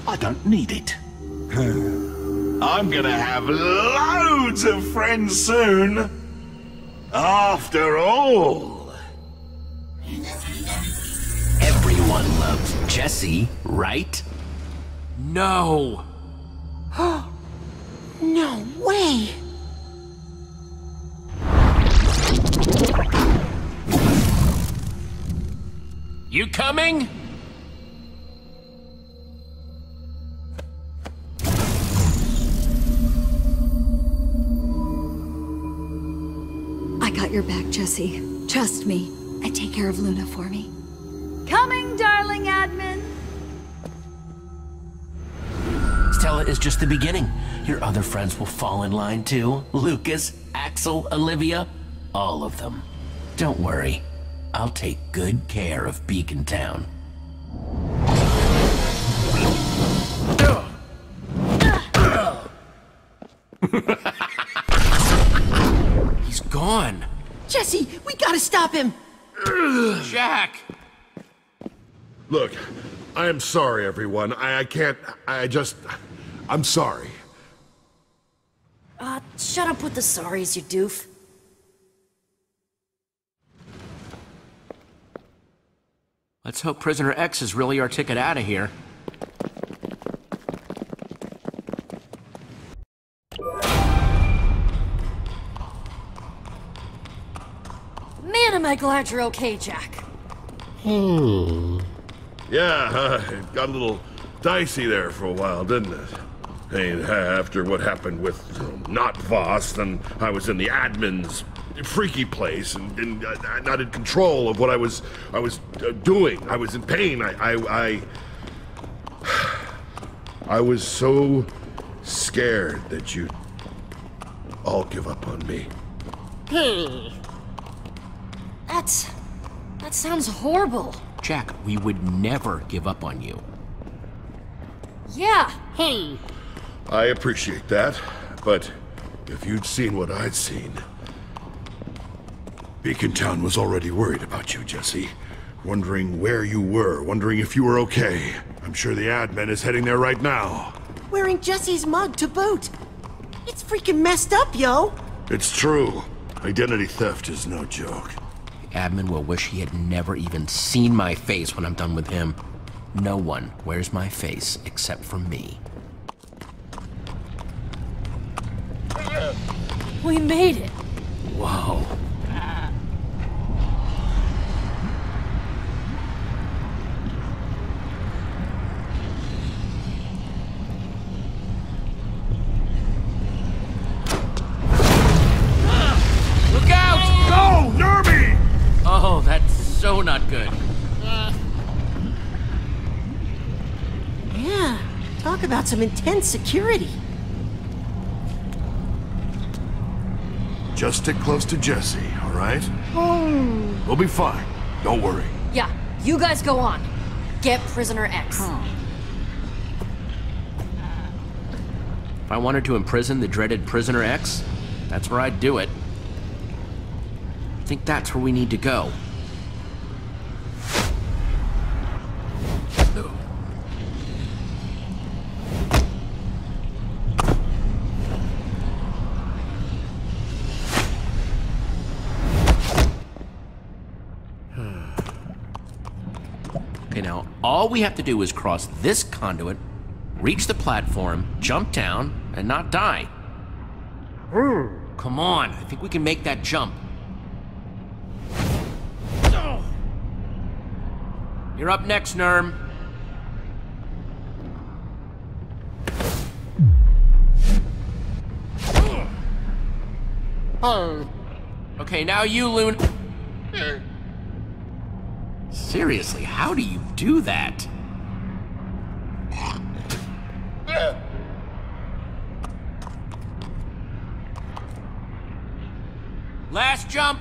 I don't need it. I'm gonna have loads of friends soon. After all. Everyone loves Jesse, right? No. No way. You coming? I got your back, Jesse. Trust me, and take care of Luna for me. Coming, darling admin! Stella is just the beginning. Your other friends will fall in line too. Lucas, Axel, Olivia, all of them. Don't worry. I'll take good care of Beacontown. He's gone. Jesse, we gotta stop him. Ugh. Jack! Look, I am sorry, everyone. I, I can't... I just... I'm sorry. Uh, shut up with the sorries, you doof. Let's hope Prisoner X is really our ticket out of here. Man, am I glad you're okay, Jack. Hmm. Yeah, uh, it got a little dicey there for a while, didn't it? And after what happened with you know, not Voss, then I was in the admin's freaky place and, and uh, not in control of what I was I was uh, doing. I was in pain. I I, I I was so scared that you'd all give up on me. Hey, that's that sounds horrible. Jack, we would never give up on you. Yeah. Hey. I appreciate that, but if you'd seen what I'd seen. Beacontown was already worried about you, Jesse. Wondering where you were, wondering if you were okay. I'm sure the admin is heading there right now. Wearing Jesse's mug to boot. It's freaking messed up, yo. It's true. Identity theft is no joke. The admin will wish he had never even seen my face when I'm done with him. No one wears my face except for me. We made it. Whoa. About some intense security. Just stick close to Jesse, all right? Oh. We'll be fine. Don't worry. Yeah, you guys go on. Get Prisoner X. Huh. If I wanted to imprison the dreaded Prisoner X, that's where I'd do it. I think that's where we need to go. All we have to do is cross this conduit, reach the platform, jump down, and not die. Ooh. Come on, I think we can make that jump. Oh. You're up next, Nurm. Oh. Okay, now you, Luna. Yeah. Seriously, how do you do that? Last jump!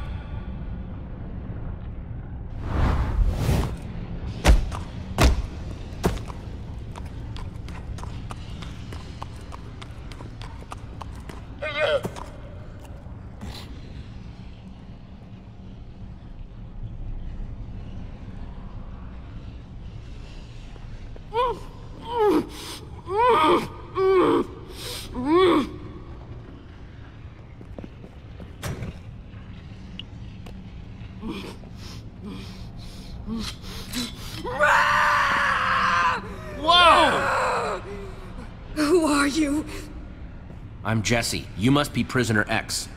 I'm Jesse. You must be Prisoner X.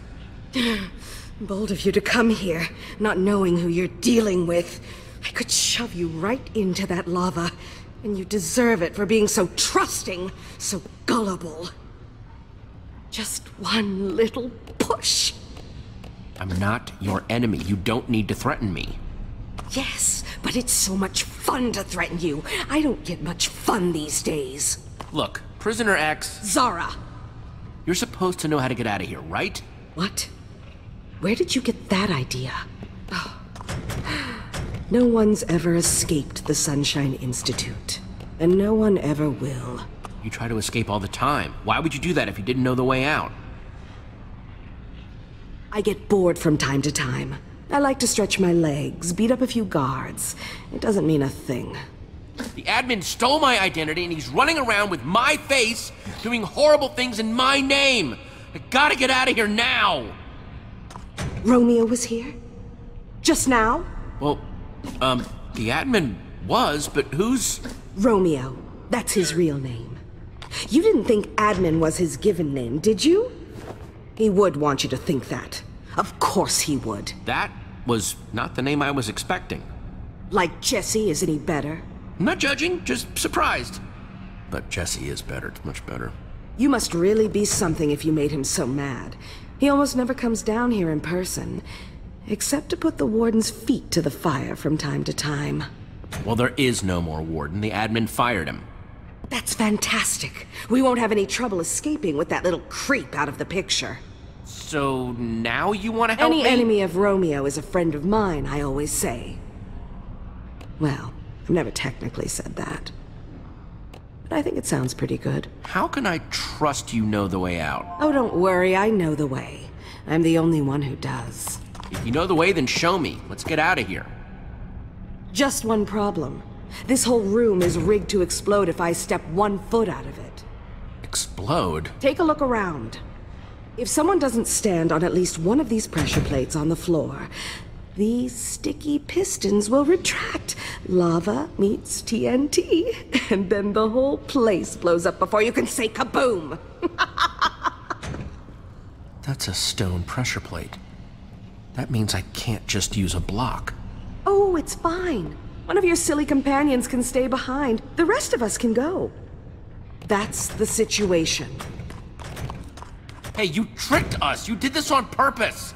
Bold of you to come here, not knowing who you're dealing with. I could shove you right into that lava, and you deserve it for being so trusting, so gullible. Just one little push. I'm not your enemy. You don't need to threaten me. Yes, but it's so much fun to threaten you. I don't get much fun these days. Look, Prisoner X... Zara. You're supposed to know how to get out of here, right? What? Where did you get that idea? Oh. No one's ever escaped the Sunshine Institute. And no one ever will. You try to escape all the time. Why would you do that if you didn't know the way out? I get bored from time to time. I like to stretch my legs, beat up a few guards. It doesn't mean a thing. The admin stole my identity and he's running around with my face, doing horrible things in my name. I gotta get out of here now! Romeo was here? Just now? Well, um, the admin was, but who's... Romeo. That's his real name. You didn't think admin was his given name, did you? He would want you to think that. Of course he would. That was not the name I was expecting. Like Jesse, isn't he better? I'm not judging, just surprised. But Jesse is better, it's much better. You must really be something if you made him so mad. He almost never comes down here in person, except to put the warden's feet to the fire from time to time. Well, there is no more warden. The admin fired him. That's fantastic. We won't have any trouble escaping with that little creep out of the picture. So now you want to help me? Any enemy of Romeo is a friend of mine, I always say. Well, I've never technically said that. But I think it sounds pretty good. How can I trust you know the way out? Oh, don't worry. I know the way. I'm the only one who does. If you know the way, then show me. Let's get out of here. Just one problem. This whole room is rigged to explode if I step one foot out of it. Explode? Take a look around. If someone doesn't stand on at least one of these pressure plates on the floor, these sticky pistons will retract. Lava meets T N T, and then the whole place blows up before you can say kaboom! That's a stone pressure plate. That means I can't just use a block. Oh, it's fine. One of your silly companions can stay behind. The rest of us can go. That's the situation. Hey, you tricked us! You did this on purpose!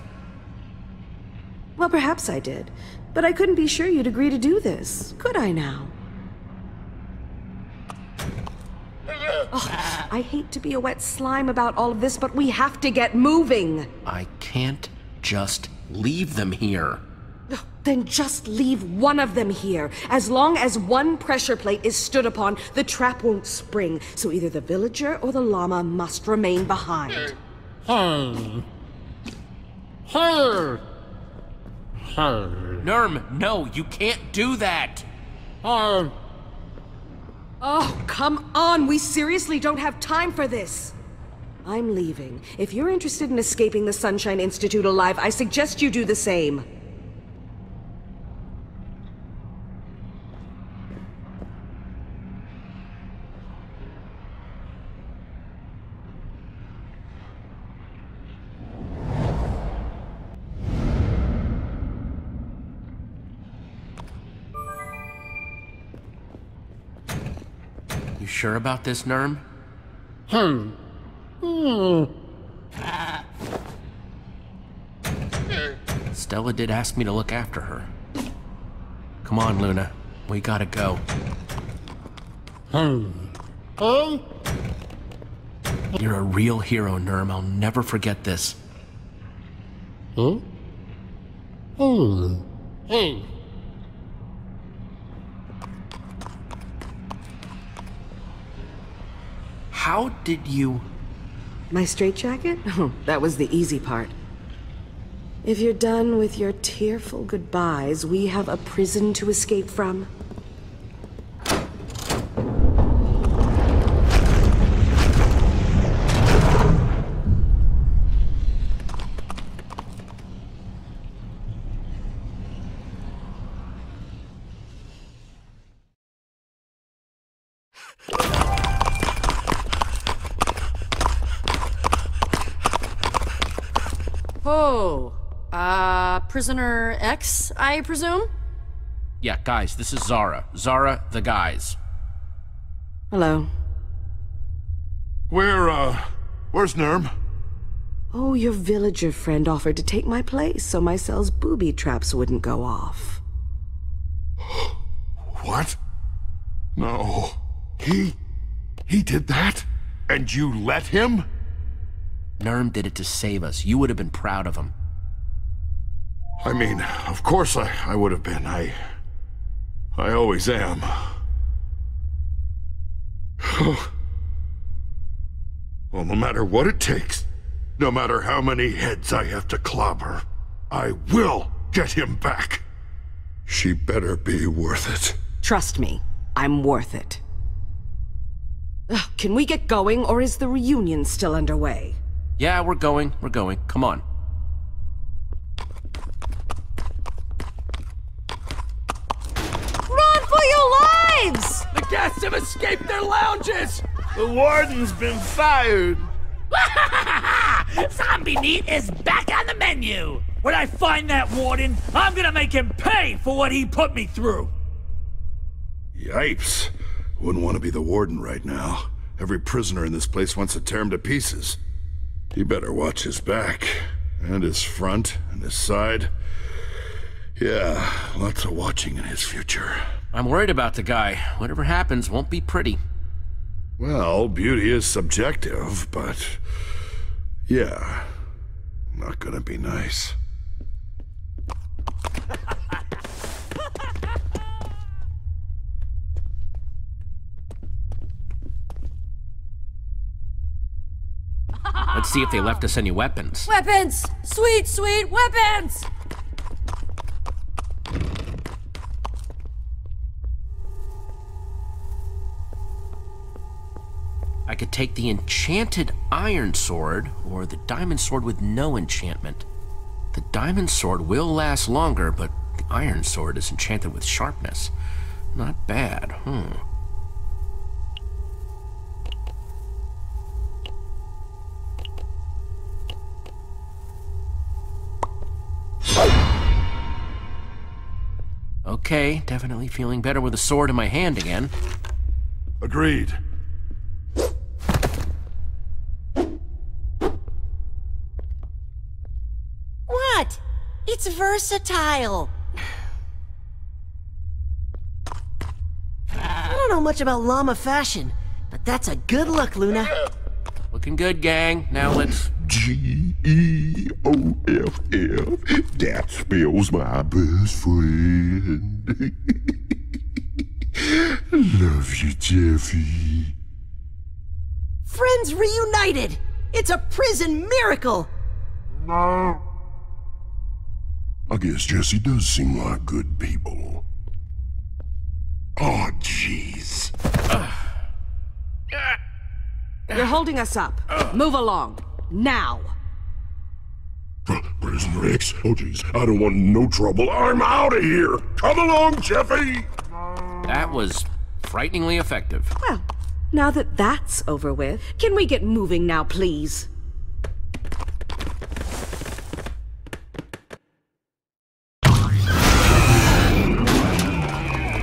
Well, perhaps I did. But I couldn't be sure you'd agree to do this. Could I now? Oh, I hate to be a wet slime about all of this, but we have to get moving! I can't just leave them here. Then just leave one of them here. As long as one pressure plate is stood upon, the trap won't spring. So either the villager or the llama must remain behind. Hey. Hey. Hey. Nurm, no, you can't do that. Hey. Oh, come on. We seriously don't have time for this. I'm leaving. If you're interested in escaping the Sunshine Institute alive, I suggest you do the same. You sure about this, Nurm? Hmm. Stella did ask me to look after her. Come on, Luna. We gotta go. Hmm. Oh? You're a real hero, Nurm. I'll never forget this. Hmm? Hmm. Hey. How did you... My straitjacket? Oh, that was the easy part. If you're done with your tearful goodbyes, we have a prison to escape from. Prisoner X, I presume? Yeah, guys, this is Zara. Zara, the guys. Hello. Where, uh, where's Nurm? Oh, your villager friend offered to take my place so my cell's booby traps wouldn't go off. What? No. He... he did that? And you let him? Nurm did it to save us. You would have been proud of him. I mean, of course I, I would have been. I... I always am. Well, no matter what it takes, No matter how many heads I have to clobber, I will get him back. She better be worth it. Trust me, I'm worth it. Ugh, can we get going, or is the reunion still underway? Yeah, we're going, we're going. Come on. Run for your lives! The guests have escaped their lounges! The warden's been fired. Zombie meat is back on the menu! When I find that warden, I'm gonna make him pay for what he put me through! Yipes. Wouldn't want to be the warden right now. Every prisoner in this place wants to tear him to pieces. He better watch his back, and his front, and his side. Yeah, lots of watching in his future. I'm worried about the guy. Whatever happens won't be pretty. Well, beauty is subjective, but... yeah, not gonna be nice. Let's see if they left us any weapons. Weapons! Sweet, sweet weapons! I could take the enchanted iron sword, or the diamond sword with no enchantment. The diamond sword will last longer, but the iron sword is enchanted with sharpness. Not bad, hmm. Okay, definitely feeling better with a sword in my hand again. Agreed. What? It's versatile. I don't know much about llama fashion, but that's a good look, Luna. Looking good, gang. Now let's... G E O F F, that spells my best friend. Love you, Jeffy. Friends reunited! It's a prison miracle! No. I guess Jesse does seem like good people. Oh, jeez. You're holding us up. Move along. Now! Prison Rex? Oh jeez, I don't want no trouble. I'm out of here! Come along, Jeffy! That was frighteningly effective. Well, now that that's over with, can we get moving now, please?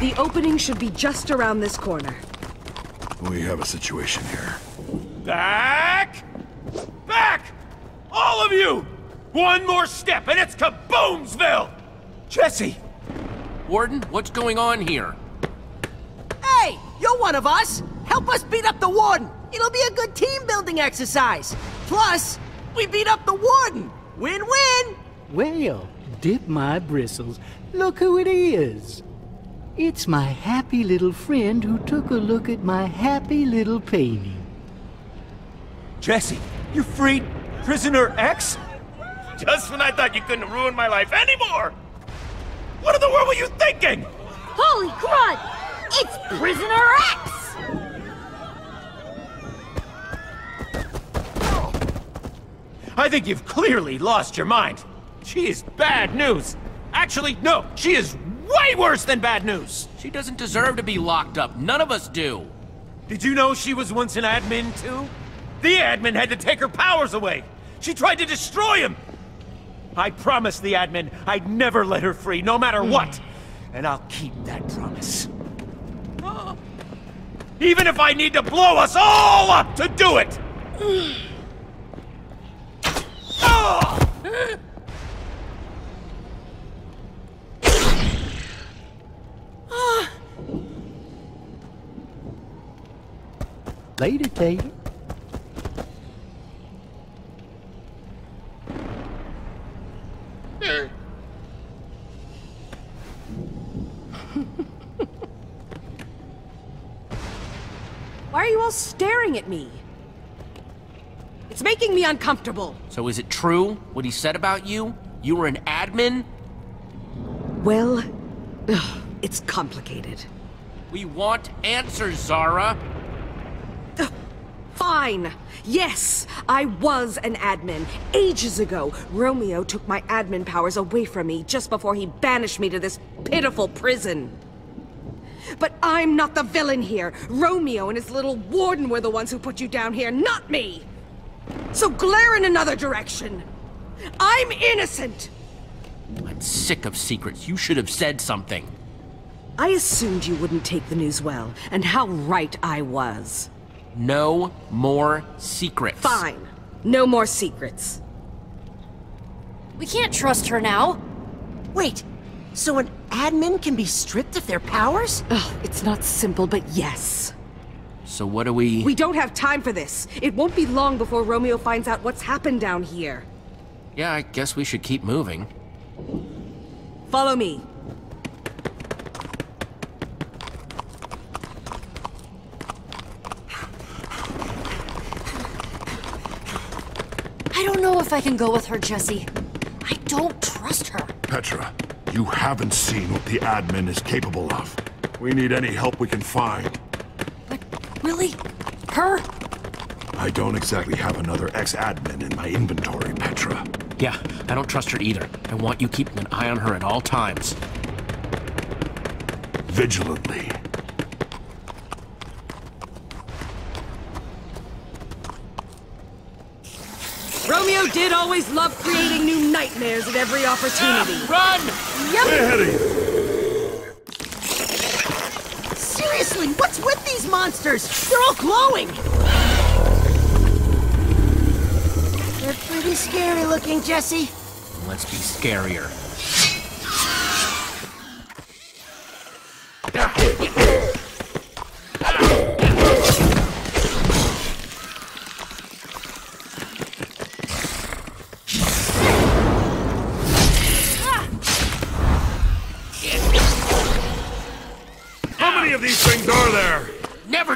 The opening should be just around this corner. We have a situation here. Back! Back! All of you! One more step and it's Kaboomsville! Jesse! Warden, what's going on here? Hey! You're one of us! Help us beat up the warden! It'll be a good team-building exercise! Plus, we beat up the warden! Win-win! Well, dip my bristles. Look who it is! It's my happy little friend who took a look at my happy little painting. Jesse! You freed Prisoner X? Just when I thought you couldn't ruin my life anymore! What in the world were you thinking? Holy crud! It's Prisoner X! I think you've clearly lost your mind. She is bad news. Actually, no, she is way worse than bad news. She doesn't deserve to be locked up. None of us do. Did you know she was once an admin, too? The admin had to take her powers away! She tried to destroy him! I promised the admin I'd never let her free, no matter what! And I'll keep that promise. Even if I need to blow us all up to do it! Later, Tate. Why are you all staring at me? It's It's making me uncomfortable. So is it true, what he said about you? You were an admin? Well, ugh, it's complicated. We want answers, Zara. Ugh, fine. Yes, I was an admin. Ages ago, Romeo took my admin powers away from me just before he banished me to this pitiful prison. But I'm not the villain here. Romeo and his little warden were the ones who put you down here, not me! So glare in another direction! I'm innocent! I'm sick of secrets. You should have said something. I assumed you wouldn't take the news well, and how right I was. No more secrets. Fine. No more secrets. We can't trust her now. Wait. So an admin can be stripped of their powers? Ugh, it's not simple, but yes. So what do we... We don't have time for this. It won't be long before Romeo finds out what's happened down here. Yeah, I guess we should keep moving. Follow me. I don't know if I can go with her, Jesse. I don't trust her. Petra. You haven't seen what the admin is capable of. We need any help we can find. But really? Her? I don't exactly have another ex-admin in my inventory, Petra. Yeah, I don't trust her either. I want you keeping an eye on her at all times. Vigilantly. Romeo did always love creating new nightmares at every opportunity. Yeah, run! Yep. We're heading. Seriously, what's with these monsters? They're all glowing. They're pretty scary looking, Jesse. Let's be scarier.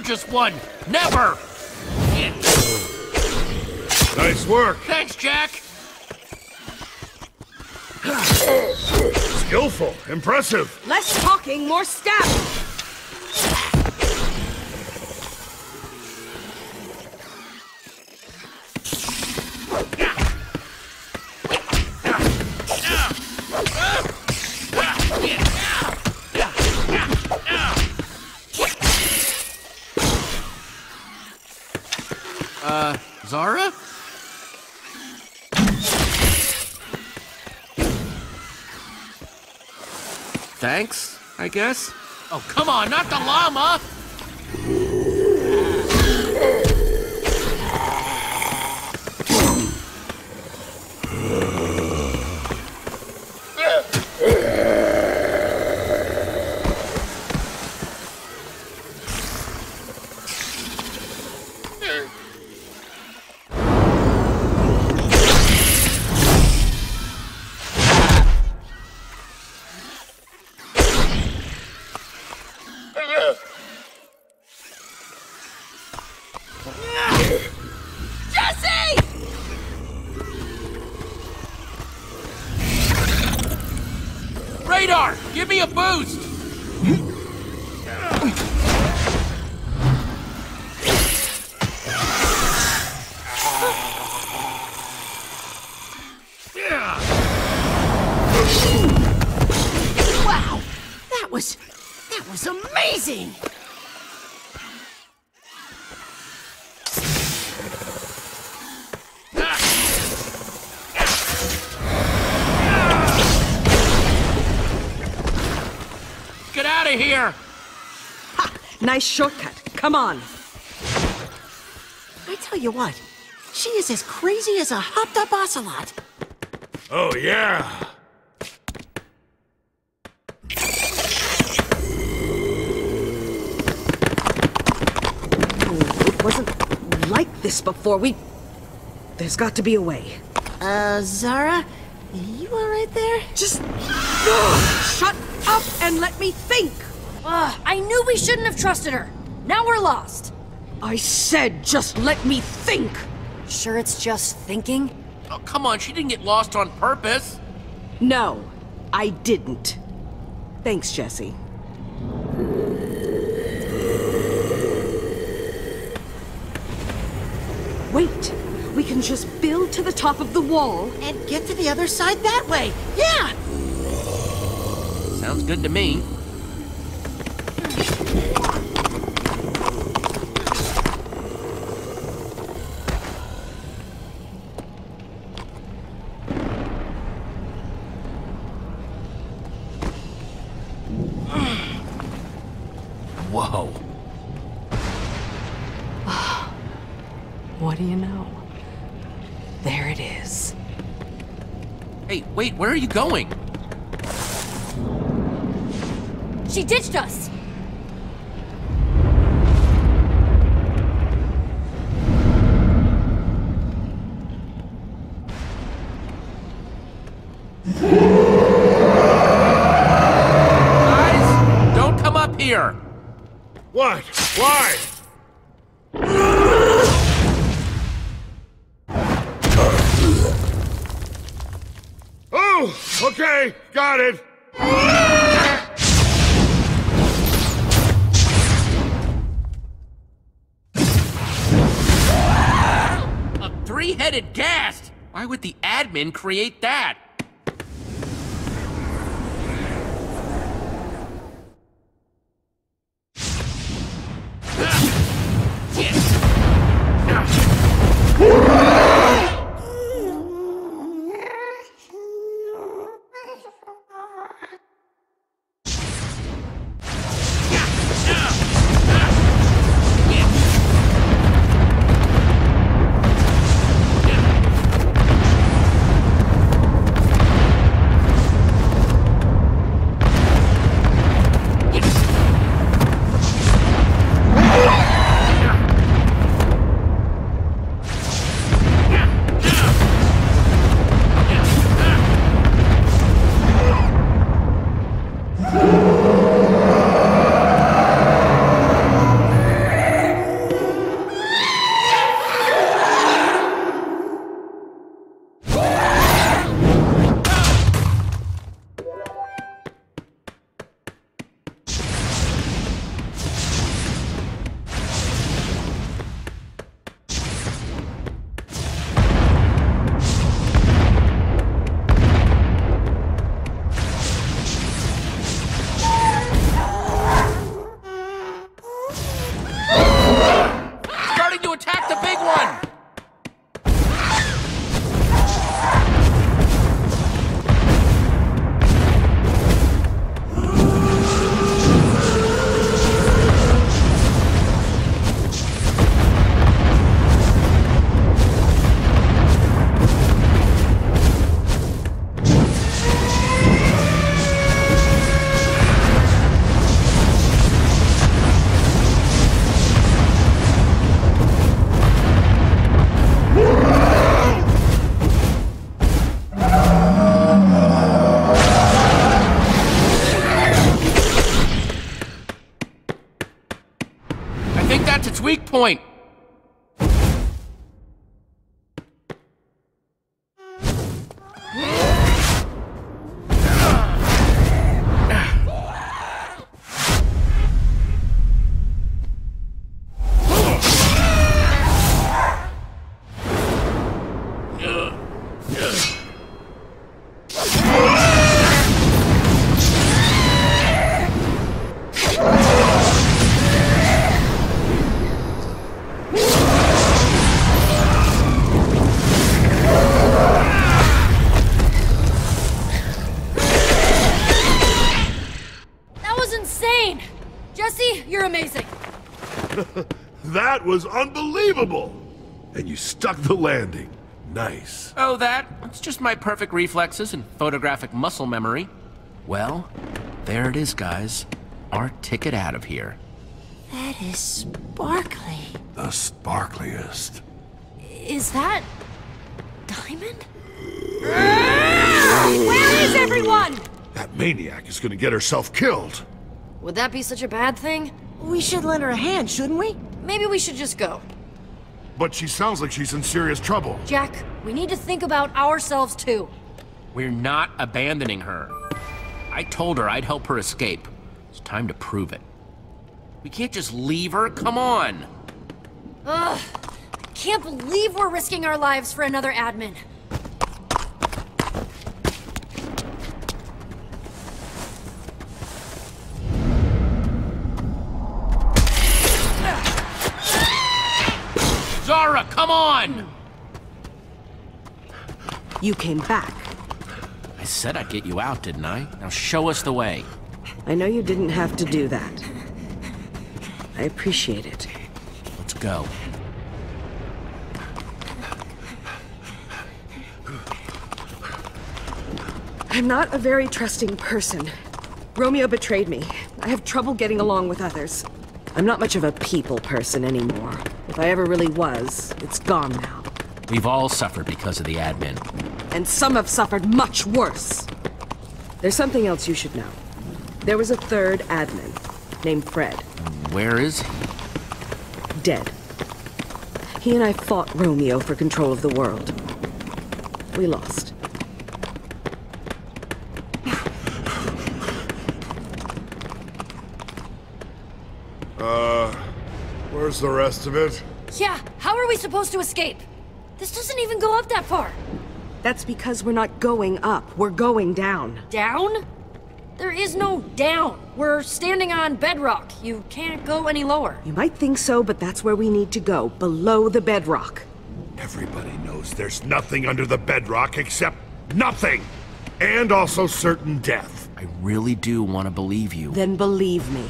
Just one. Never! Nice work. Thanks, Jack. Skillful. Impressive. Less talking, more stab. Zara? Thanks, I guess. Oh, come on, not the llama! Radar, give me a boost! Wow, that was... that was amazing! Here. Ha! Nice shortcut. Come on. I tell you what, she is as crazy as a hopped-up ocelot. Oh, yeah. Oh, it wasn't like this before. We... There's got to be a way. Uh, Zara? You all right there? Just... Oh, shut up and let me think! Ugh, I knew we shouldn't have trusted her. Now we're lost. I said just let me think! Sure it's just thinking? Oh, come on, she didn't get lost on purpose. No, I didn't. Thanks, Jesse. Wait, we can just build to the top of the wall and get to the other side that way. Yeah! Sounds good to me. Whoa. What do you know? There it is. Hey, wait, where are you going? She ditched us! Guys, don't come up here! What? Why? Oh, okay, got it. Three-headed ghast! Why would the admin create that? Point. Was unbelievable! And you stuck the landing. Nice. Oh, that? It's just my perfect reflexes and photographic muscle memory. Well, there it is, guys. Our ticket out of here. That is sparkly. The sparkliest. Is that... diamond? Where is everyone? That maniac is gonna get herself killed. Would that be such a bad thing? We should lend her a hand, shouldn't we? Maybe we should just go. But she sounds like she's in serious trouble. Jack, we need to think about ourselves too. We're not abandoning her. I told her I'd help her escape. It's time to prove it. We can't just leave her, come on! Ugh, I can't believe we're risking our lives for another admin. Zara, come on! You came back. I said I'd get you out, didn't I? Now show us the way. I know you didn't have to do that. I appreciate it. Let's go. I'm not a very trusting person. Romeo betrayed me. I have trouble getting along with others. I'm not much of a people person anymore. If I ever really was, it's gone now. We've all suffered because of the admin. And some have suffered much worse. There's something else you should know. There was a third admin, named Fred. Where is he? Dead. He and I fought Romeo for control of the world. We lost. Uh, where's the rest of it? Yeah, how are we supposed to escape? This doesn't even go up that far. That's because we're not going up, we're going down. Down? There is no down. We're standing on bedrock. You can't go any lower. You might think so, but that's where we need to go, below the bedrock. Everybody knows there's nothing under the bedrock except nothing, and also certain death. I really do want to believe you. Then believe me.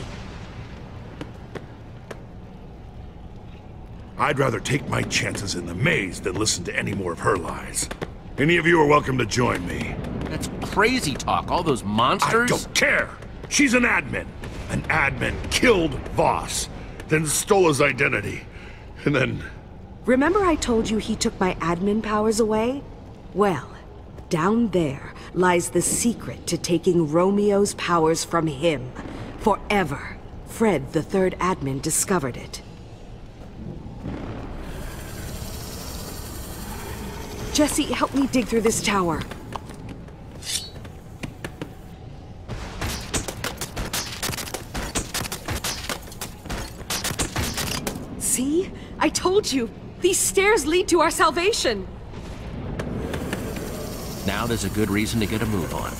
I'd rather take my chances in the maze than listen to any more of her lies. Any of you are welcome to join me. That's crazy talk, all those monsters. I don't care! She's an admin. An admin killed Voss, then stole his identity, and then... Remember I told you he took my admin powers away? Well, down there lies the secret to taking Romeo's powers from him. Forever. Fred, the third admin, discovered it. Jesse, help me dig through this tower. See? I told you! These stairs lead to our salvation! Now there's a good reason to get a move on.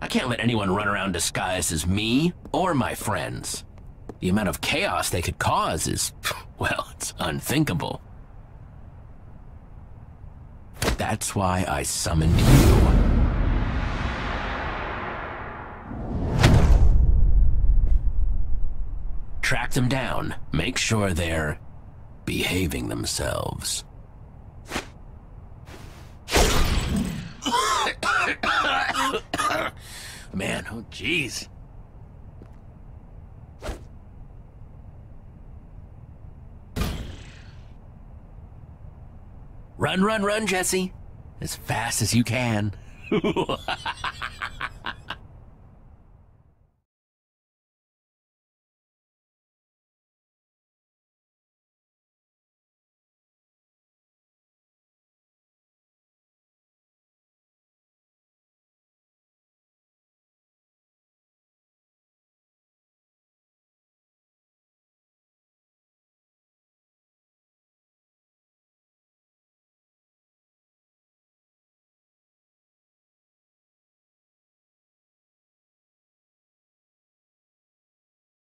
I can't let anyone run around disguised as me or my friends. The amount of chaos they could cause is, well, it's unthinkable. That's why I summoned you. Track them down. Make sure they're behaving themselves. Man, oh jeez. Run, run, run, Jesse. As fast as you can.